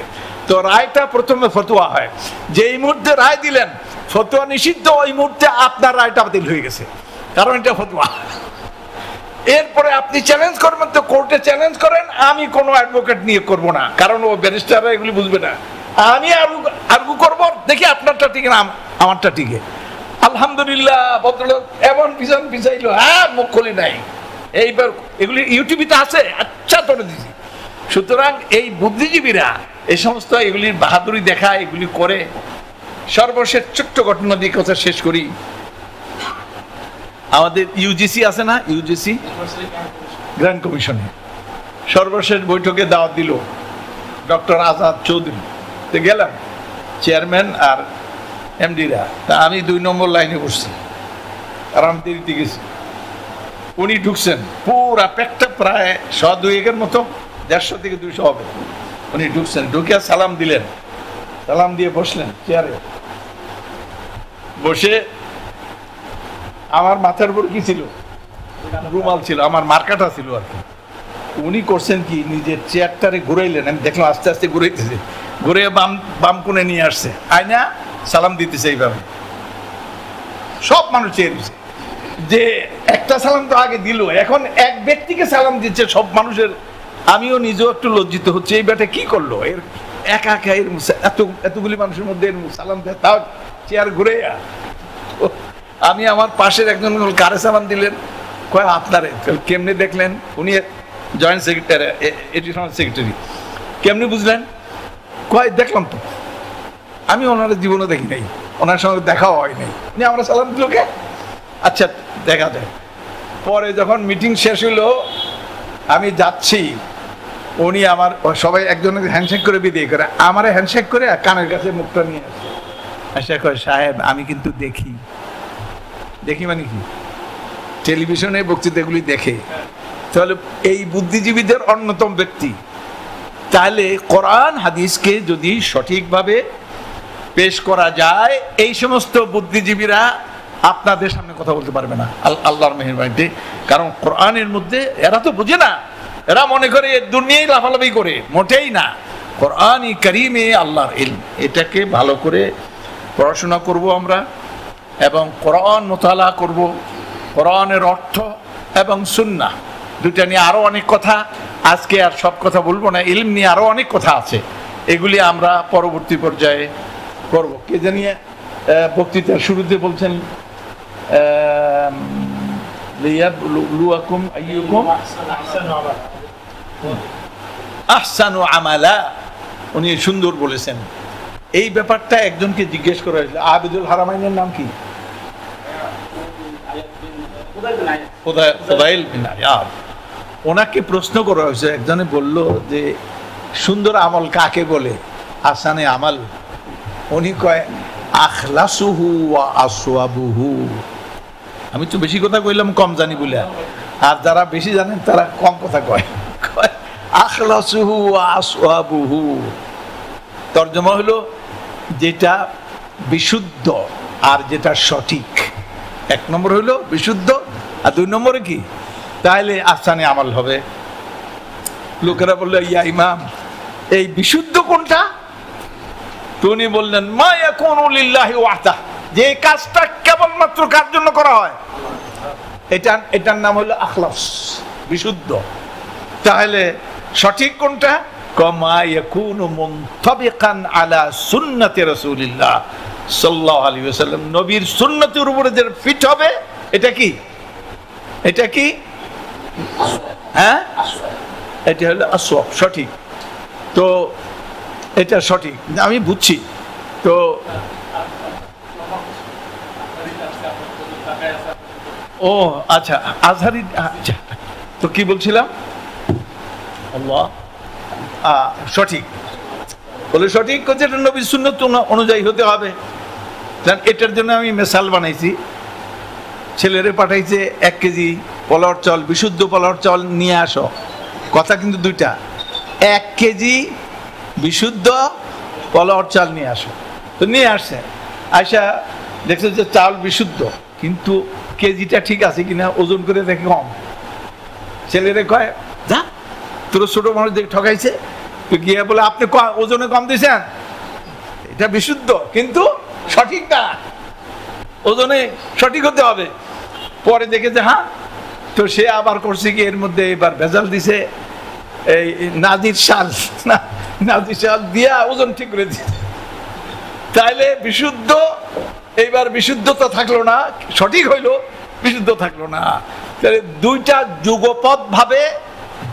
তো রায়টা প্রথমে ফতোয়া হয়, যেই মুহূর্তে রায় দিলেন ফতোয়া নিষিদ্ধ, ওই মুহূর্তে আপনার রায়টা বাতিল হয়ে গেছে, কারণ এটা ফতোয়া। এরপরে আপনি চ্যালেঞ্জ করবেন, তো কোর্টে চ্যালেঞ্জ করেন, আমি কোনো অ্যাডভোকেট নিয়োগ করব না, কারণ ও ব্যারিস্টাররা এগুলি বুঝবে না, আমি আর্গু করব, দেখি আপনারটা টিকে না আমারটা টিকে। আলহামদুলিল্লাহ, ভদ্রলোক এমন ভীষণ পিছাইলো, হ্যাঁ মুখ খুলি নাই। এইবার এগুলি ইউটিউবিতে আছে, আচ্ছা তোরে দিছি। সুতরাং এই বুদ্ধিজীবীরা এই সমস্ত এগুলির বাহাদুরি দেখায়, এগুলি করে। সর্বশেষ ছোট্ট ঘটনা দিয়ে কথা শেষ করি। আমাদের ইউজিসি আছে না, ইউজিসি গ্র্যান্ড কমিশনে সর্বশেষ বৈঠকে দাওয়াত দিল ডক্টর আজাদ চৌধুরী। তো গেলাম, চেয়ারম্যান আর এমডিরা। তা আমি 2 নম্বর লাইনে বসছি, আর আমি দেরিতে গেছি। উনি ঢুকছেন, পুরা পেটটা প্রায় 100-200 মতো, 150 থেকে 200 হবে। উনি ঢুকছেন, ঢুকে সালাম দিলেন, সালাম দিয়ে বসলেন চেয়ারে। বসে আমার মাথার উপর কি ছিল, রুমাল ছিল, আমার মার্কাটা ছিল আর কি। উনি করছেন কি, নিজের চেয়ারটারে ঘুরাইলেন, আমি দেখলাম আস্তে আস্তে ঘুরাইতেছে, ঘুরে বাম বাম কোণে নিয়ে আসছে, আয়না সালাম দিতেছে। এইভাবে সব মানুষ চেয়েছে, যে একটা সালাম তো আগে দিল, এখন এক ব্যক্তিকে সালাম দিচ্ছে সব মানুষের। আমিও নিজেও একটু লজ্জিত হচ্ছে, এই ব্যাটা কি করলো, এর একা একা এর এতগুলি মানুষের মধ্যে এর সালাম দেয়, তাও চেয়ার ঘুরে। আমি আমার পাশের একজন কারে সালাম দিলেন, কয় আপনারে। কেমনে দেখলেন? উনি জয়েন্ট সেক্রেটারি, এডিশনাল সেক্রেটারি। কেমনে বুঝলেন? কয় দেখলাম তো, আমি ওনার জীবনে দেখি নাই, ওনার সঙ্গে দেখাও হয় নাই, উনি আমরা সালাম দিল কে? আচ্ছা দেখা যায়। পরে যখন মিটিং শেষ হইল, আমি যাচ্ছি, উনি আমার সবাই একজনকে হ্যান্ডশেক করে বিদায় করে, আমারে হ্যান্ডশেক করে কানের কাছে মুখটা নিয়ে আসে, আশা করে সাহেব আমি কিন্তু দেখি। দেখি মানে কি? টেলিভিশনে বক্তৃতাগুলি দেখে। তাহলে এই বুদ্ধিজীবীদের অন্যতম ব্যক্তি। তাহলে কোরআন হাদিসকে যদি সঠিকভাবে পেশ করা যায়, এই সমস্ত বুদ্ধিজীবীরা আপনাদের সামনে কথা বলতে পারবে না, আল্লাহর মেহেরবানিতে। কারণ কোরআনের মধ্যে এরা তো বুঝে না, এরা মনে করে দুনিয়ায় লাফালাফি করে, মোটেই না। কোরআনই কারীমে আল্লাহর ইলম, এটাকে ভালো করে পড়াশোনা করব আমরা এবং কোরআন মুতালা করব, কোরআনের অর্থ এবং সুন্নাহ দুটা নিয়ে আরও অনেক কথা। আজকে আর সব কথা বলবো না, ইলম নিয়ে আরও অনেক কথা আছে, এগুলি আমরা পরবর্তী পর্যায়ে করব। কে জানিয়ে বক্তৃতার শুরুতে বলছেন আহসানু আমালা, উনি সুন্দর বলেছেন। এই ব্যাপারটা একজনকে জিজ্ঞেস করা হয়েছিল, আবিদুল হারামাইনের নাম কি? ওনাকে প্রশ্ন করা হয়েছে, একজনে বলল যে সুন্দর আমল কাকে বলে, আহসানে আমাল? উনি কয় আখলাসুহু ওয়া আসওয়াবুহু। আমি তো বেশি কথা কইলাম কম জানি বলে, আর যারা বেশি জানেন তারা কম কথা কয়। আখলাসুহু ওয়া আসওয়াবুহু তর্জমা হলো যেটা বিশুদ্ধ আর যেটা সঠিক। এক নম্বর হলো বিশুদ্ধ আর দুই নম্বরে কি, তাহলে আহসানে আমাল হবে। লোকেরা বলল ইয়া ইমাম, এই বিশুদ্ধ কোনটা? তিনি বললেন মা ইয়াকুনু লিল্লাহি ওয়াহদা, যে কাজটা কেবলমাত্র কার জন্য করা হয়, এটার নাম হলো আখলাস, বিশুদ্ধ। তাহলে সঠিক কোনটা? মা ইয়াকুনু মুনতাবিকান আলা সুন্নতি রাসূলিল্লাহ সাল্লাল্লাহু আলাইহি ওয়াসাল্লাম, নবীর সুন্নতের উপরে যে ফিট হবে, এটা কি? এটা কি? হ্যাঁ, এটা হলো আসওয়াব, সঠিক। তো এটা সঠিক আমি বুঝছি। তো ও আচ্ছা, আজহারি, আচ্ছা তো কি বলছিলাম? আল্লাহ সঠিক বলে, সঠিক হচ্ছে এটা নবীর সুন্নত অনুযায়ী হতে হবে। কারণ এটার জন্য আমি মেশাল বানাইছি, ছেলেরে পাঠাইছে 1 কেজি পলার চাল, বিশুদ্ধ পলার চাল নিয়ে আসো। কথা কিন্তু দুইটা, 1 কেজি বিশুদ্ধ পলার চাল নিয়ে আসো। তো নিয়ে আসছে, আয়সা দেখছে যে চাল বিশুদ্ধ, কিন্তু কেজিটা ঠিক আছে কিনা ওজন করে দেখে কম। ছেলেরে কয় যা তোর ছোট মানুষ দেখে ঠকাইছে, তো গিয়ে বলে আপনি ওজনে কম দিয়েছেন, এটা বিশুদ্ধ কিন্তু সঠিক না, ওজনে সঠিক হতে হবে। পরে দেখেছে হ্যাঁ, তো সে আবার করছে কি, এর মধ্যে এবার ভেজাল দিছে, এই নাজির শাল দিয়া ওজন ঠিক করে দিয়েছে। তাইলে বিশুদ্ধ, এইবার বিশুদ্ধতা থাকলো না, সঠিক হইলো বিশুদ্ধ থাকলো না। তাহলে দুইটা যুগপৎ ভাবে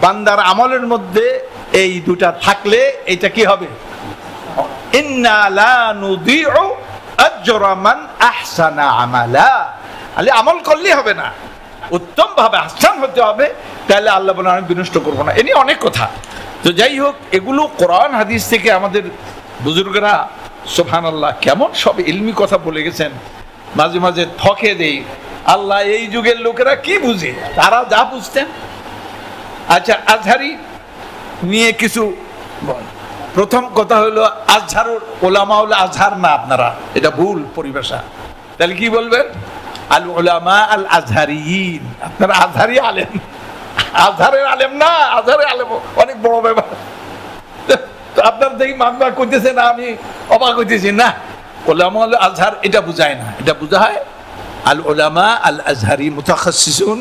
বান্দার আমলের মধ্যে এই দুটা থাকলে এটা কি হবে? ইন্না লা নুদিউ আজরা মান আহসানা আমালা। আলে আমল করলে হবে না, উত্তম ভাবে আহসান হতে হবে, তাহলে আল্লাহ বলেন আমি বিনষ্ট করবো না। এ নিয়ে অনেক কথা। তো যাই হোক, এগুলো কোরআন হাদিস থেকে আমাদের বুজুর্গরা সুবহানাল্লাহ কেমন সব ইলমি কথা বলে গেছেন। মাঝে মাঝে ঠকে দেই আল্লাহ, এই যুগের লোকেরা কি বুঝে, তারা যা বুঝতেন। আচ্ছা, আজহারি নিয়ে কিছু প্রথম কথা হলো আজহার ওলামা উল আজহার না, আপনারা এটা ভুল পরিভাষা। তাহলে কি বলবেন? আল ওলামা আল আজহারিন। আপনারা আজহারি আলেম, আজহারের আলেম না, আজহারের আলেম অনেক বড় ব্যাপার। তো আপনার দেখি মামলা করতেছে না, আমি অবাক হইতেছি না। ওলামা আল আজহার এটা বোঝায় না, এটা বোঝা হয় আল ওলামা আল আজহারি মুতাখাসিসুন,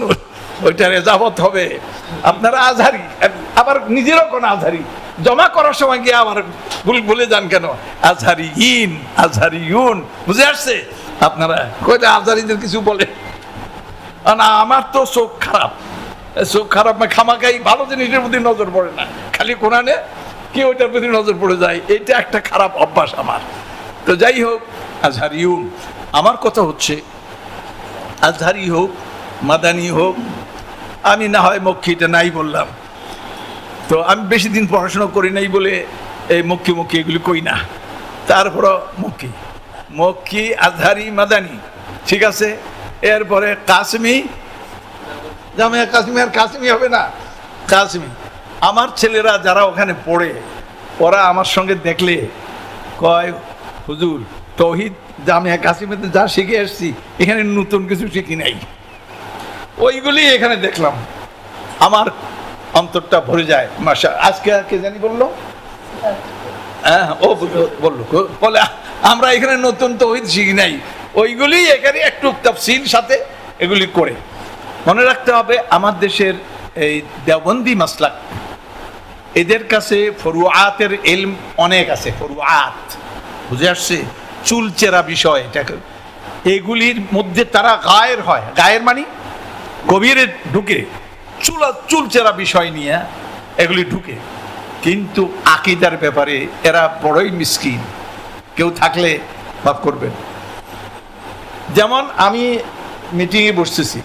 ওইটার এজাবত হবে আপনারা আজহারি। আবার নিজেরও কোন আজহারি জমা করার সময় গিয়ে আবার ভুল বলে যান কেন? আজহারিয়িন, আজহারিয়ুন, বুঝে আসছে? আপনারা কয়টা আজহারিদের কিছু বলে না। আমার তো চোখ খারাপ, চোখ খারাপ না, খামাখাই ভালো জিনিসের প্রতি নজর পড়ে না, খালি কোরআনে কি ওইটার প্রতি নজর পড়ে যায়, এটা একটা খারাপ অভ্যাস আমার। তো যাই হোক, আজহারিয়ুন। আমার কথা হচ্ছে আজহারি হোক মাদানি হোক, আমি না হয় মক্ষীটা নাই বললাম, তো আমি বেশি দিন পড়াশোনা করি নাই বলে এই মক্ষী এগুলি কই না। তারপর মক্ষী আজহারি মাদানি ঠিক আছে, এরপরে কাসমি, জামিয়া কাসমি, আর কাসমি হবে না, কাসমি। আমার ছেলেরা যারা ওখানে পড়ে, ওরা আমার সঙ্গে দেখলে কয় হুজুর তৌহিদ জামিয়া কাসিমেতে যা শিখে এসছি এখানে নতুন কিছু শিখি নাই, ওইগুলি এখানে দেখলাম। আমার অন্তরটা ভরে যায় মাশাআল্লাহ। আজকে কে জানি বললো, হ্যাঁ ও বললো, বলে আমরা এখানে নতুন তাওহীদ শিখি নাই, ওইগুলি এখানে একটু তাফসীল সাথে এগুলি করে। মনে রাখতে হবে আমার দেশের এই দেওবন্দি মাসলাক, এদের কাছে ফরুআতের ইলম অনেক আছে। ফরুআত বুঝে আসছে, চুলচেরা বিষয়, এটাকে এগুলির মধ্যে তারা গায়ের হয়, গায়ের মানে গভীরে ঢুকে চুলচেরা বিষয় নিয়ে এগুলি ঢুকে, কিন্তু আকীদার ব্যাপারে এরা বড়ই মিসকিন। কেউ থাকলে মাফ করবেন। যেমন আমি মিটিংয়ে বসতেছি,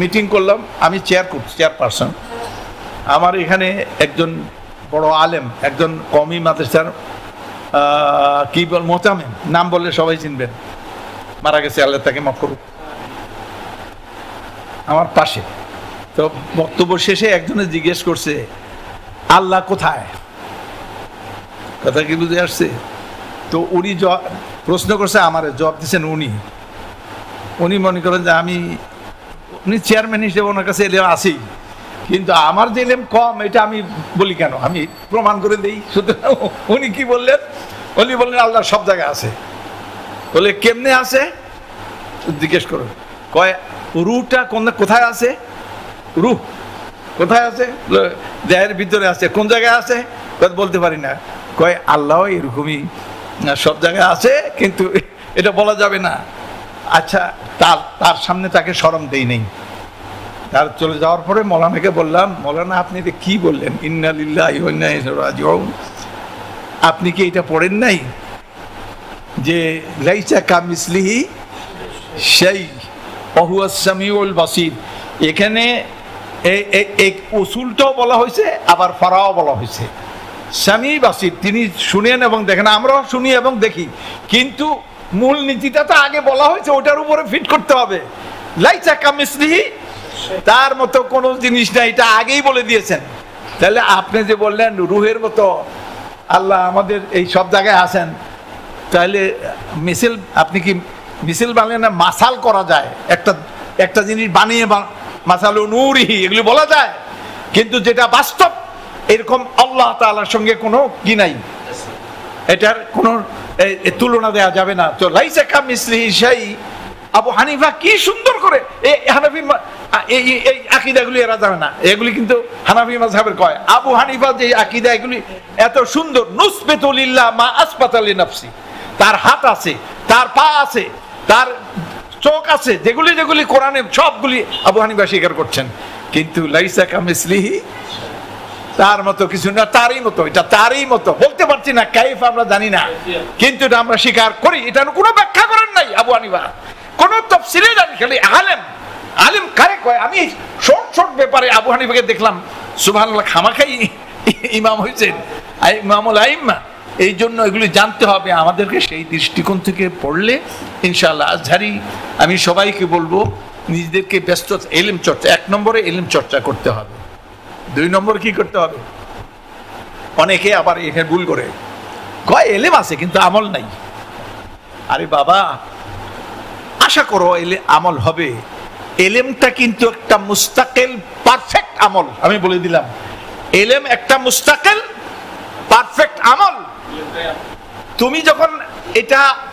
মিটিং করলাম, আমি চেয়ার করছি, চেয়ারপারসন। আমার এখানে একজন বড় আলেম, একজন কওমি মাদ্রাসার কি বল মোহতামিম, নাম বললে সবাই চিনবেন, মারা গেছে, আল্লাহ তাকে মাফ করুক, আমার পাশে। তো বক্তব্য শেষে একজনে জিজ্ঞেস করছে, আল্লাহ কোথায়? কথা কি বুঝে আসছে? তো উনি প্রশ্ন করছে আমার, জবাব দিচ্ছেন উনি। উনি মনে করেন যে আমি, উনি চেয়ারম্যান হিসেবে ওনার কাছে এলেও আসি, কিন্তু আমার যে এলেম কম এটা আমি বলি কেন, আমি প্রমাণ করে দিই। সুতরাং উনি কি বললেন, উনি বললেন আল্লাহ সব জায়গায় আছে। বলে কেমনে আছে জিজ্ঞেস করো, কয় রুহটা কোথায় আছে, রুহ কোথায় আছে, দেহের ভিতরে আছে, কোন জায়গায় আছে বলতে পারি না। কয় আল্লাহ এরকমই সব জায়গায় আছে, কিন্তু এটা বলা যাবে না। আচ্ছা তার তার সামনে তাকে শরম দেই নেই। তার চলে যাওয়ার পরে মৌলানাকে বললাম, মৌলানা আপনি এটা কী বললেন, ইন্না লিল্লাহি ওয়া ইন্না ইলাইহি রাজিউন, আপনি কি এটা পড়েন নাই যে লাইসা কামিসলিহি শাই ওয়া হুয়াস সামিউল বাসীর? এখানে এক উসুলটাও বলা হয়েছে, আবার ফারাও বলা হয়েছে। সামি বাসীর, তিনি শুনেন এবং দেখেন, আমরাও শুনি এবং দেখি, কিন্তু মূল নীতিটা তো আগে বলা হয়েছে, ওটার উপরে ফিট করতে হবে। লাইসা কামিসলিহি, তার মতো কোনো জিনিস নাই, এটা আগেই বলে দিয়েছেন। তাহলে আপনি যে বললেন রুহের মতো আল্লাহ আমাদের এই সব জায়গায় আছেন, তাহলে মিছিল, আপনি কি মিছিল বানিয়ে না মাসাল করা যায়, একটা একটা জিনিস বানিয়ে মাসাল নূরিহি, এগুলো বলা যায়, কিন্তু যেটা বাস্তব এরকম আল্লাহ তাআলার সঙ্গে কোনো কি নাই, এটার কোনো তুলনা দেওয়া যাবে না। তো লাইসা কামিসলিহি শাই, আবু হানিফা কি সুন্দর করে এই হানাফি এই আকীদাগুলি এরা জানে না, এগুলি কিন্তু হানাফি মাযহাবের কয়। আবু হানিফা যে আকীদা, এগুলি এত সুন্দর, নুসবিতু লিল্লাহ মা আসবাতা লিনাফসি, তার হাত আছে, তার পা আছে, তার চোখ আছে, যেগুলি যেগুলি কোরআনে সবগুলি আবু হানিফা স্বীকার করছেন, কিন্তু লাইসা কামিসলিহি, তার মতো কিছু না, তারই মতো, এটা তারই মতো, বলতে পারছি না কাইফ, আমরা জানি না, কিন্তু এটা আমরা স্বীকার করি। এটা কোনো ব্যাখ্যা করার নাই আবু হানিফা, কোনো তাফসিরে জানি, খালি আলেম আলেম কারে কয়। আমি শর্ট শর্ট ব্যাপারে আবু হানিফাকে দেখলাম, সুবহানাল্লাহ, খামাখাই ইমাম হয়েছেন, ইমামুল আইম্মা। এই জন্য এগুলি জানতে হবে আমাদেরকে, সেই দৃষ্টিকোণ থেকে পড়লে ইনশাআল্লাহ আযহারি। আমি সবাইকে বলবো নিজেদেরকে ব্যস্ত এলিম চর্চা, 1 নম্বরে এলিম চর্চা করতে হবে। 2 নম্বর কি করতে হবে, অনেকে আবার এখানে ভুল করে, কয় এলিম আছে কিন্তু আমল নাই। আরে বাবা, আশা করো এলে আমল হবে। এলেমটা কিন্তু একটা মুস্তাকিল পারফেক্ট আমল, আমি বলে দিলাম, এলেম একটা মুস্তাকিল পারফেক্ট আমল। তুমি যখন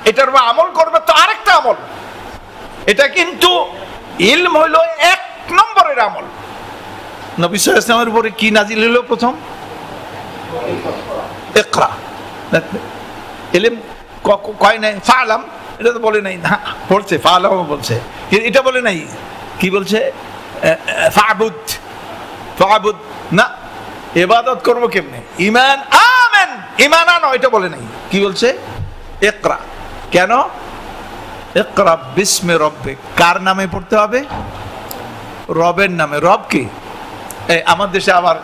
এটার উপর আমল করবে তো আরেকটা আমল, এটা কিন্তু ইলম হলো 1 নম্বরের আমল। নবী সাল্লাল্লাহু আলাইহি ওয়াসাল্লামের উপরে কি নাজিল হলো প্রথম? ইকরা। এলেম কয় নাই, ফালাম এটা তো বলে নাই, না পড়ছে ফালাম বলছে, এটা বলে নাই, কি বলছে ফাবুদ, ফাবুদ না, ইবাদত করব কেমনে, ঈমান আমেন, ঈমান আনো, এটা বলে নাই, কি বলছে ইকরা। কেন ইকরা বিসমি রব্বিক, কার নামে পড়তে হবে, রবের নামে। রব কি? এই আমার দেশে আবার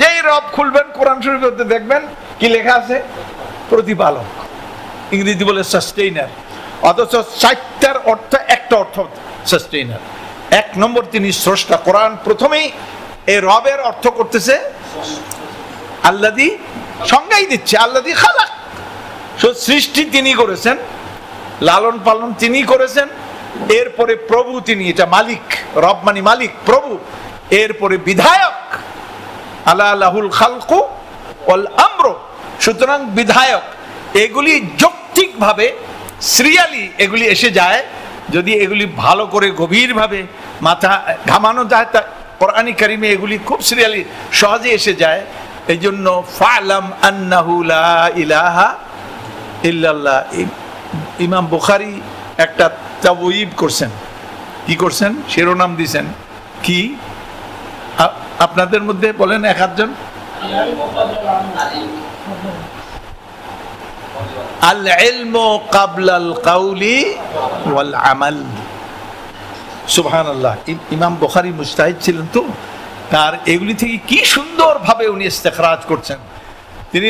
যেই রব খুলবেন কোরআন শরীফ করতে দেখবেন কি লেখা আছে, প্রতিপালক, ইংরেজি বলে সাস্টেইনার, অথচ 4টার অর্থ একটা অর্থ সাস্টেইনার। 1 নম্বর তিনি স্রষ্টা, কোরআন প্রথমেই এই রবের অর্থ করতেছে, আল্লাহই সংজ্ঞাই দিচ্ছে, আল্লাহই খালাক, সৃষ্টি তিনি করেছেন, লালন পালন তিনি করেছেন, এরপরে প্রভু তিনি, এটা মালিক, রব মানে মালিক, প্রভু, এরপরে বিধায়ক, আলা লাহুল খালকু ওয়াল আমরু, সুতরাং বিধায়ক, এগুলি যৌক্তিকভাবে সিরিয়ালি এগুলি এসে যায় যদি এগুলি ভালো করে গভীরভাবে মাথা ঘামানো যায়। তা কোরআন কারিমে এগুলি খুব সিরিয়ালি সহজে এসে যায়। এই জন্য ফালাম আন্নাহু লা ইলাহা ইল্লাল্লাহ। ইমাম বুখারী একটা তাওয়িব করছেন, কি করছেন? শিরোনাম দিয়েছেন কি? আপনাদের মধ্যে বলেন এক আধজন। আল ইলমু ক্বাবলাল কাউলি ওয়াল আমাল। সুবহানাল্লাহ, ইমাম বুখারী মুজতাহিদ ছিলেন তো, তার এগুলি থেকে কি সুন্দরভাবে উনি ইস্তেখরাজ করছেন। তিনি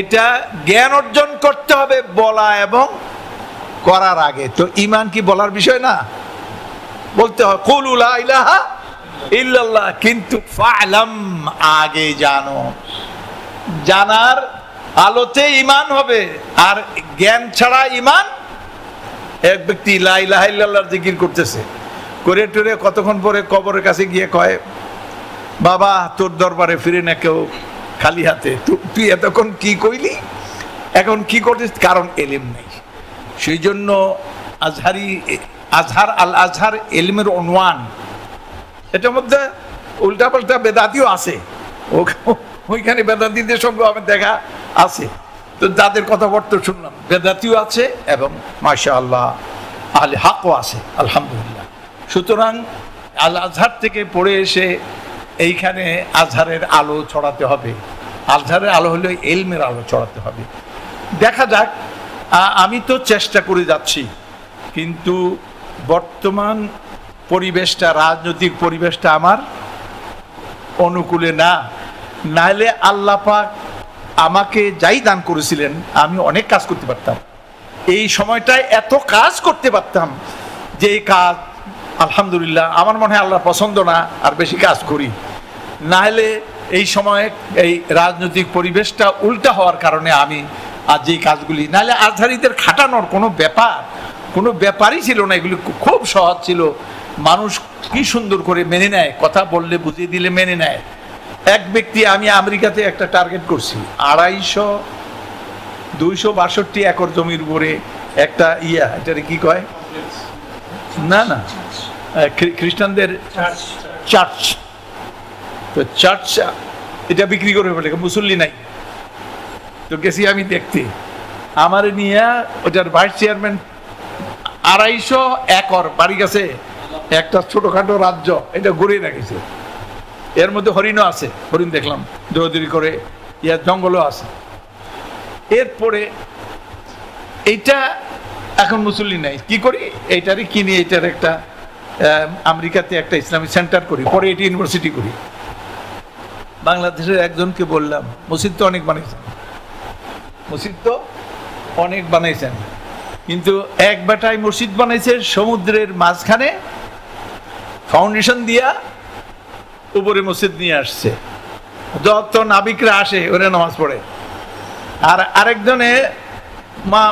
এটা জ্ঞান অর্জন করতে হবে বলা এবং করার আগে। তো ইমান কি বলার বিষয় না? বলতে হয় কুলু লা ইলাহা ইল্লাল্লাহ, কিন্তু ফালাম আগে জানো, জানার আলোতে ইমান হবে। আর জ্ঞান ছাড়া ইমান, এক ব্যক্তি লা ইলাহা ইল্লাল্লাহর জিকির করতেছে, করে টুরে কতক্ষণ পরে কবরের কাছে গিয়ে কয়, বাবা তোর দরবারে ফিরে না কেউ খালি হাতে, তুই এতক্ষণ কি কইলি, এখন কি করছিস? কারণ এলিম নেই। সেই জন্য আল আজহার এলিমের অনুমান, এটার মধ্যে উল্টাপাল্টা বেদাতিও আছে, ওইখানে বেদাতিদের সঙ্গে আমার দেখা আছে, তো তাদের কথাবার্তা শুনলাম, বেদাতিও আছে এবং মাশাআল্লাহ আহলে হকও আছে, আলহামদুলিল্লাহ। সুতরাং আল আজহার থেকে পড়ে এসে এইখানে আজহারের আলো ছড়াতে হবে। আজহারের আলো হলো এলমের আলো ছড়াতে হবে। দেখা যাক, আমি তো চেষ্টা করে যাচ্ছি, কিন্তু বর্তমান পরিবেশটা, রাজনৈতিক পরিবেশটা আমার অনুকূলে না। নাহলে আল্লাহ পাক আমাকে যাই দান করেছিলেন, আমি অনেক কাজ করতে পারতাম। এই সময়টায় এত কাজ করতে পারতাম যে কাজ আলহামদুলিল্লাহ আমার মনে হয় আল্লাহ পছন্দ না, আর বেশি কাজ করি। নাহলে এই সময়ে এই রাজনৈতিক পরিবেশটা উল্টা হওয়ার কারণে আমি আজ এই কাজগুলি, নাহলে আজহারীদের খাটানোর কোনো ব্যাপারই ছিল না। এগুলি খুব সহজ ছিল, মানুষ কি সুন্দর করে মেনে নেয়, কথা বললে বুঝিয়ে দিলে মেনে নেয়। এক ব্যক্তি, আমি আমেরিকাতে একটা টার্গেট করছি, 262 একর জমির উপরে একটা এটারে কি কয়, না খ্রিস্টানদের চার্চ, তো চার্চ এটা বিক্রি করে ফেলে, মুসল্লি নাই। তো গেছি আমি দেখতে, আমার নিয়ে ওটার ভাইস চেয়ারম্যান 250 একর বাড়ি গেছে, একটা ছোটখাটো রাজ্য এটা ঘুরে রেখেছে, এর মধ্যে হরিণও আছে, হরিণ দেখলাম দৌড়দৌড়ি করে, ইয়ার জঙ্গলও আছে। এরপরে এইটা এখন মুসল্লি নাই, কি করি? এইটারই কিনি, এইটার একটা আমেরিকাতে একটা ইসলামিক সেন্টার করি, পরে এটি ইউনিভার্সিটি করি। বাংলাদেশের একজনকে বললাম, মসজিদ তো অনেক বানাইছেন, কিন্তু এক বেটায় মসজিদ বানাইছে সমুদ্রের মাঝখানে, ফাউন্ডেশন দিয়া উপরে মসজিদ নিয়ে আসছে, যত নাবিকরা আসে ওরা নামাজ পড়ে। আর আরেকজনে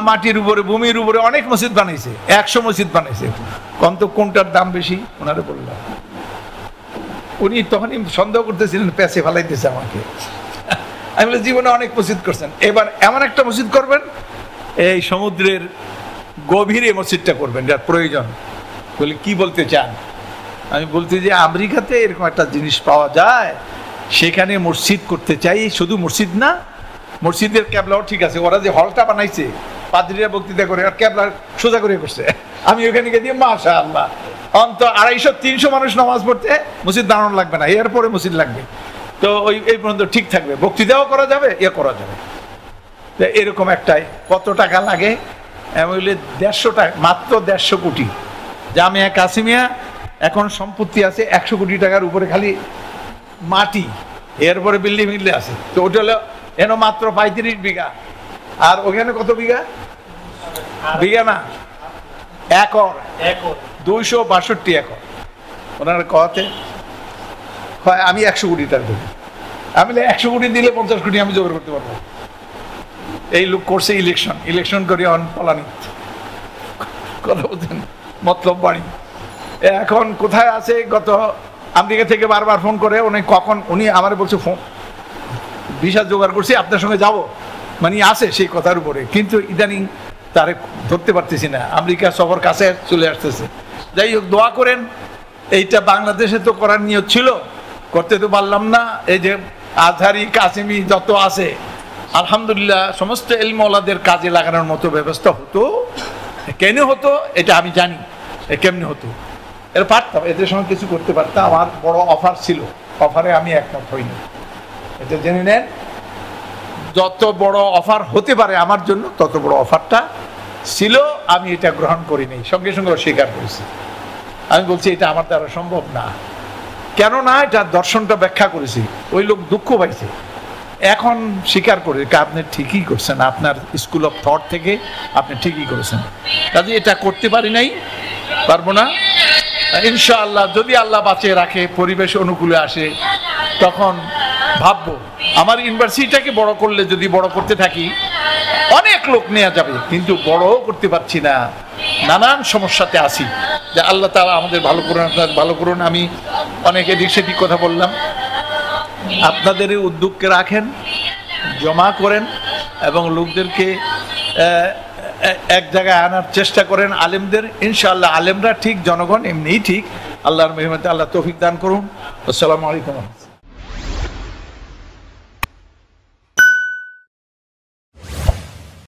মাটির উপরে, ভূমির উপরে অনেক মসজিদ বানাইছে, 100 মসজিদ বানাইছে, কত কোনটার দাম বেশি? ওনারে বললাম, উনি তখনই সন্দেহ করতেছিলেন, পেছে ফেলাইতেছে আমাকে। আমি বলে, জীবনে অনেক মসজিদ করছেন, এবার এমন একটা মসজিদ করবেন, এই সমুদ্রের গভীরে মসজিদটা করবেন, যার প্রয়োজন। বলে, কি বলতে চান? আমি বলতে, যে আমেরিকাতে এরকম একটা জিনিস পাওয়া যায়, সেখানে মসজিদ করতে চাই। শুধু মসজিদ না, মসজিদের ক্যাবলাও ঠিক আছে, ওরা যে হলটা বানাইছে পাদ্রীরা বক্তৃতা করে, আর ক্যাবলা সোজা করে করছে, আমি ওখানে গিয়ে দিয়ে মাশাআল্লাহ অন্ত 250-300 মানুষ নামাজ পড়তে মসজিদ দাঁড়ানো লাগবে না, এরপরে মসজিদ লাগবে, তো ওই এই পর্যন্ত ঠিক থাকবে, বক্তৃতাও করা যাবে, ইয়ে করা যাবে। তো এরকম একটাই, কত টাকা লাগে? আমি বলি, 150 টাকা, মাত্র 150 কোটি। জামিয়া কাসিমিয়া এখন সম্পত্তি আছে 100 কোটি টাকার উপরে, খালি মাটি, এরপরে বিল্ডিং মিল্ডে আছে, তো ওটা হলো এন মাত্র 35 বিঘা, আর ওখানে কত বিঘা? বিঘা না, একর, 262 একর। ওনার কথাতে হয় আমি 100 কোটি টাকা দেবো। আমি 100 কোটি দিলে 50 কোটি আমি জোগাড় করতে পারবো। এই লোক করছে ইলেকশন করে অন ফলানি, কথা বলছেন মতলব বাড়ি। এখন কোথায় আছে? গত আমেরিকা থেকে বারবার ফোন করে উনি কখন উনি আমার বলছে ফোন ভিসা জোগাড় করছি আপনার সঙ্গে যাব মানে আসে সেই কথার উপরে, কিন্তু ইদানিং তারে ধরতে পারতেছি না, আমেরিকা সফর কাছে চলে আসতেছে। যাই হোক দোয়া করেন, এইটা বাংলাদেশে তো করার নিয়ত ছিল, করতে তো পারলাম না। এই যে আজহারি কাসিমি যত আছে আলহামদুলিল্লাহ সমস্ত এলমওয়ালাদের কাজে লাগানোর মতো ব্যবস্থা হতো, কেন হতো এটা আমি জানি, কেমনি হতো এটা পারতাম, এদের সঙ্গে কিছু করতে পারতাম। আমার বড় অফার ছিল, অফারে আমি একমত হইনি, এটা জেনে নেন। যত বড় অফার হতে পারে আমার জন্য তত বড় অফারটা ছিল, আমি এটা গ্রহণ করিনি, সঙ্গে সঙ্গে অস্বীকার করেছি। আমি বলছি এটা আমার দ্বারা সম্ভব না, কেন না এটা দর্শনটা ব্যাখ্যা করেছি, ওই লোক দুঃখ পাইছে। এখন স্বীকার করে আপনি ঠিকই করছেন, আপনার স্কুল অফ থট থেকে আপনি ঠিকই করেছেন। কাজে এটা করতে পারি নাই, পারবো না ইনশাআল্লাহ। যদি আল্লাহ বাঁচিয়ে রাখে, পরিবেশ অনুকূলে আসে, তখন ভাববো। আমার ইউনিভার্সিটিটাকে বড় করলে, যদি বড় করতে থাকি অনেক লোক নেওয়া যাবে, কিন্তু বড়ও করতে পারছি না, নানান সমস্যাতে আসি। যে আল্লাহ তাআলা আমাদের ভালো করুন, আপনার ভালো করুন। আমি অনেক এদিক সেদিক কথা বললাম, আপনাদের এই উদ্যোগকে রাখেন, জমা করেন এবং লোকদেরকে এক জায়গায় আনার চেষ্টা করেন আলেমদের, ইনশাআল্লাহ আলেমরা ঠিক, জনগণ এমনিই ঠিক। আল্লাহর মেহমতে আল্লাহ তৌফিক দান করুন। আসসালামু আলাইকুম।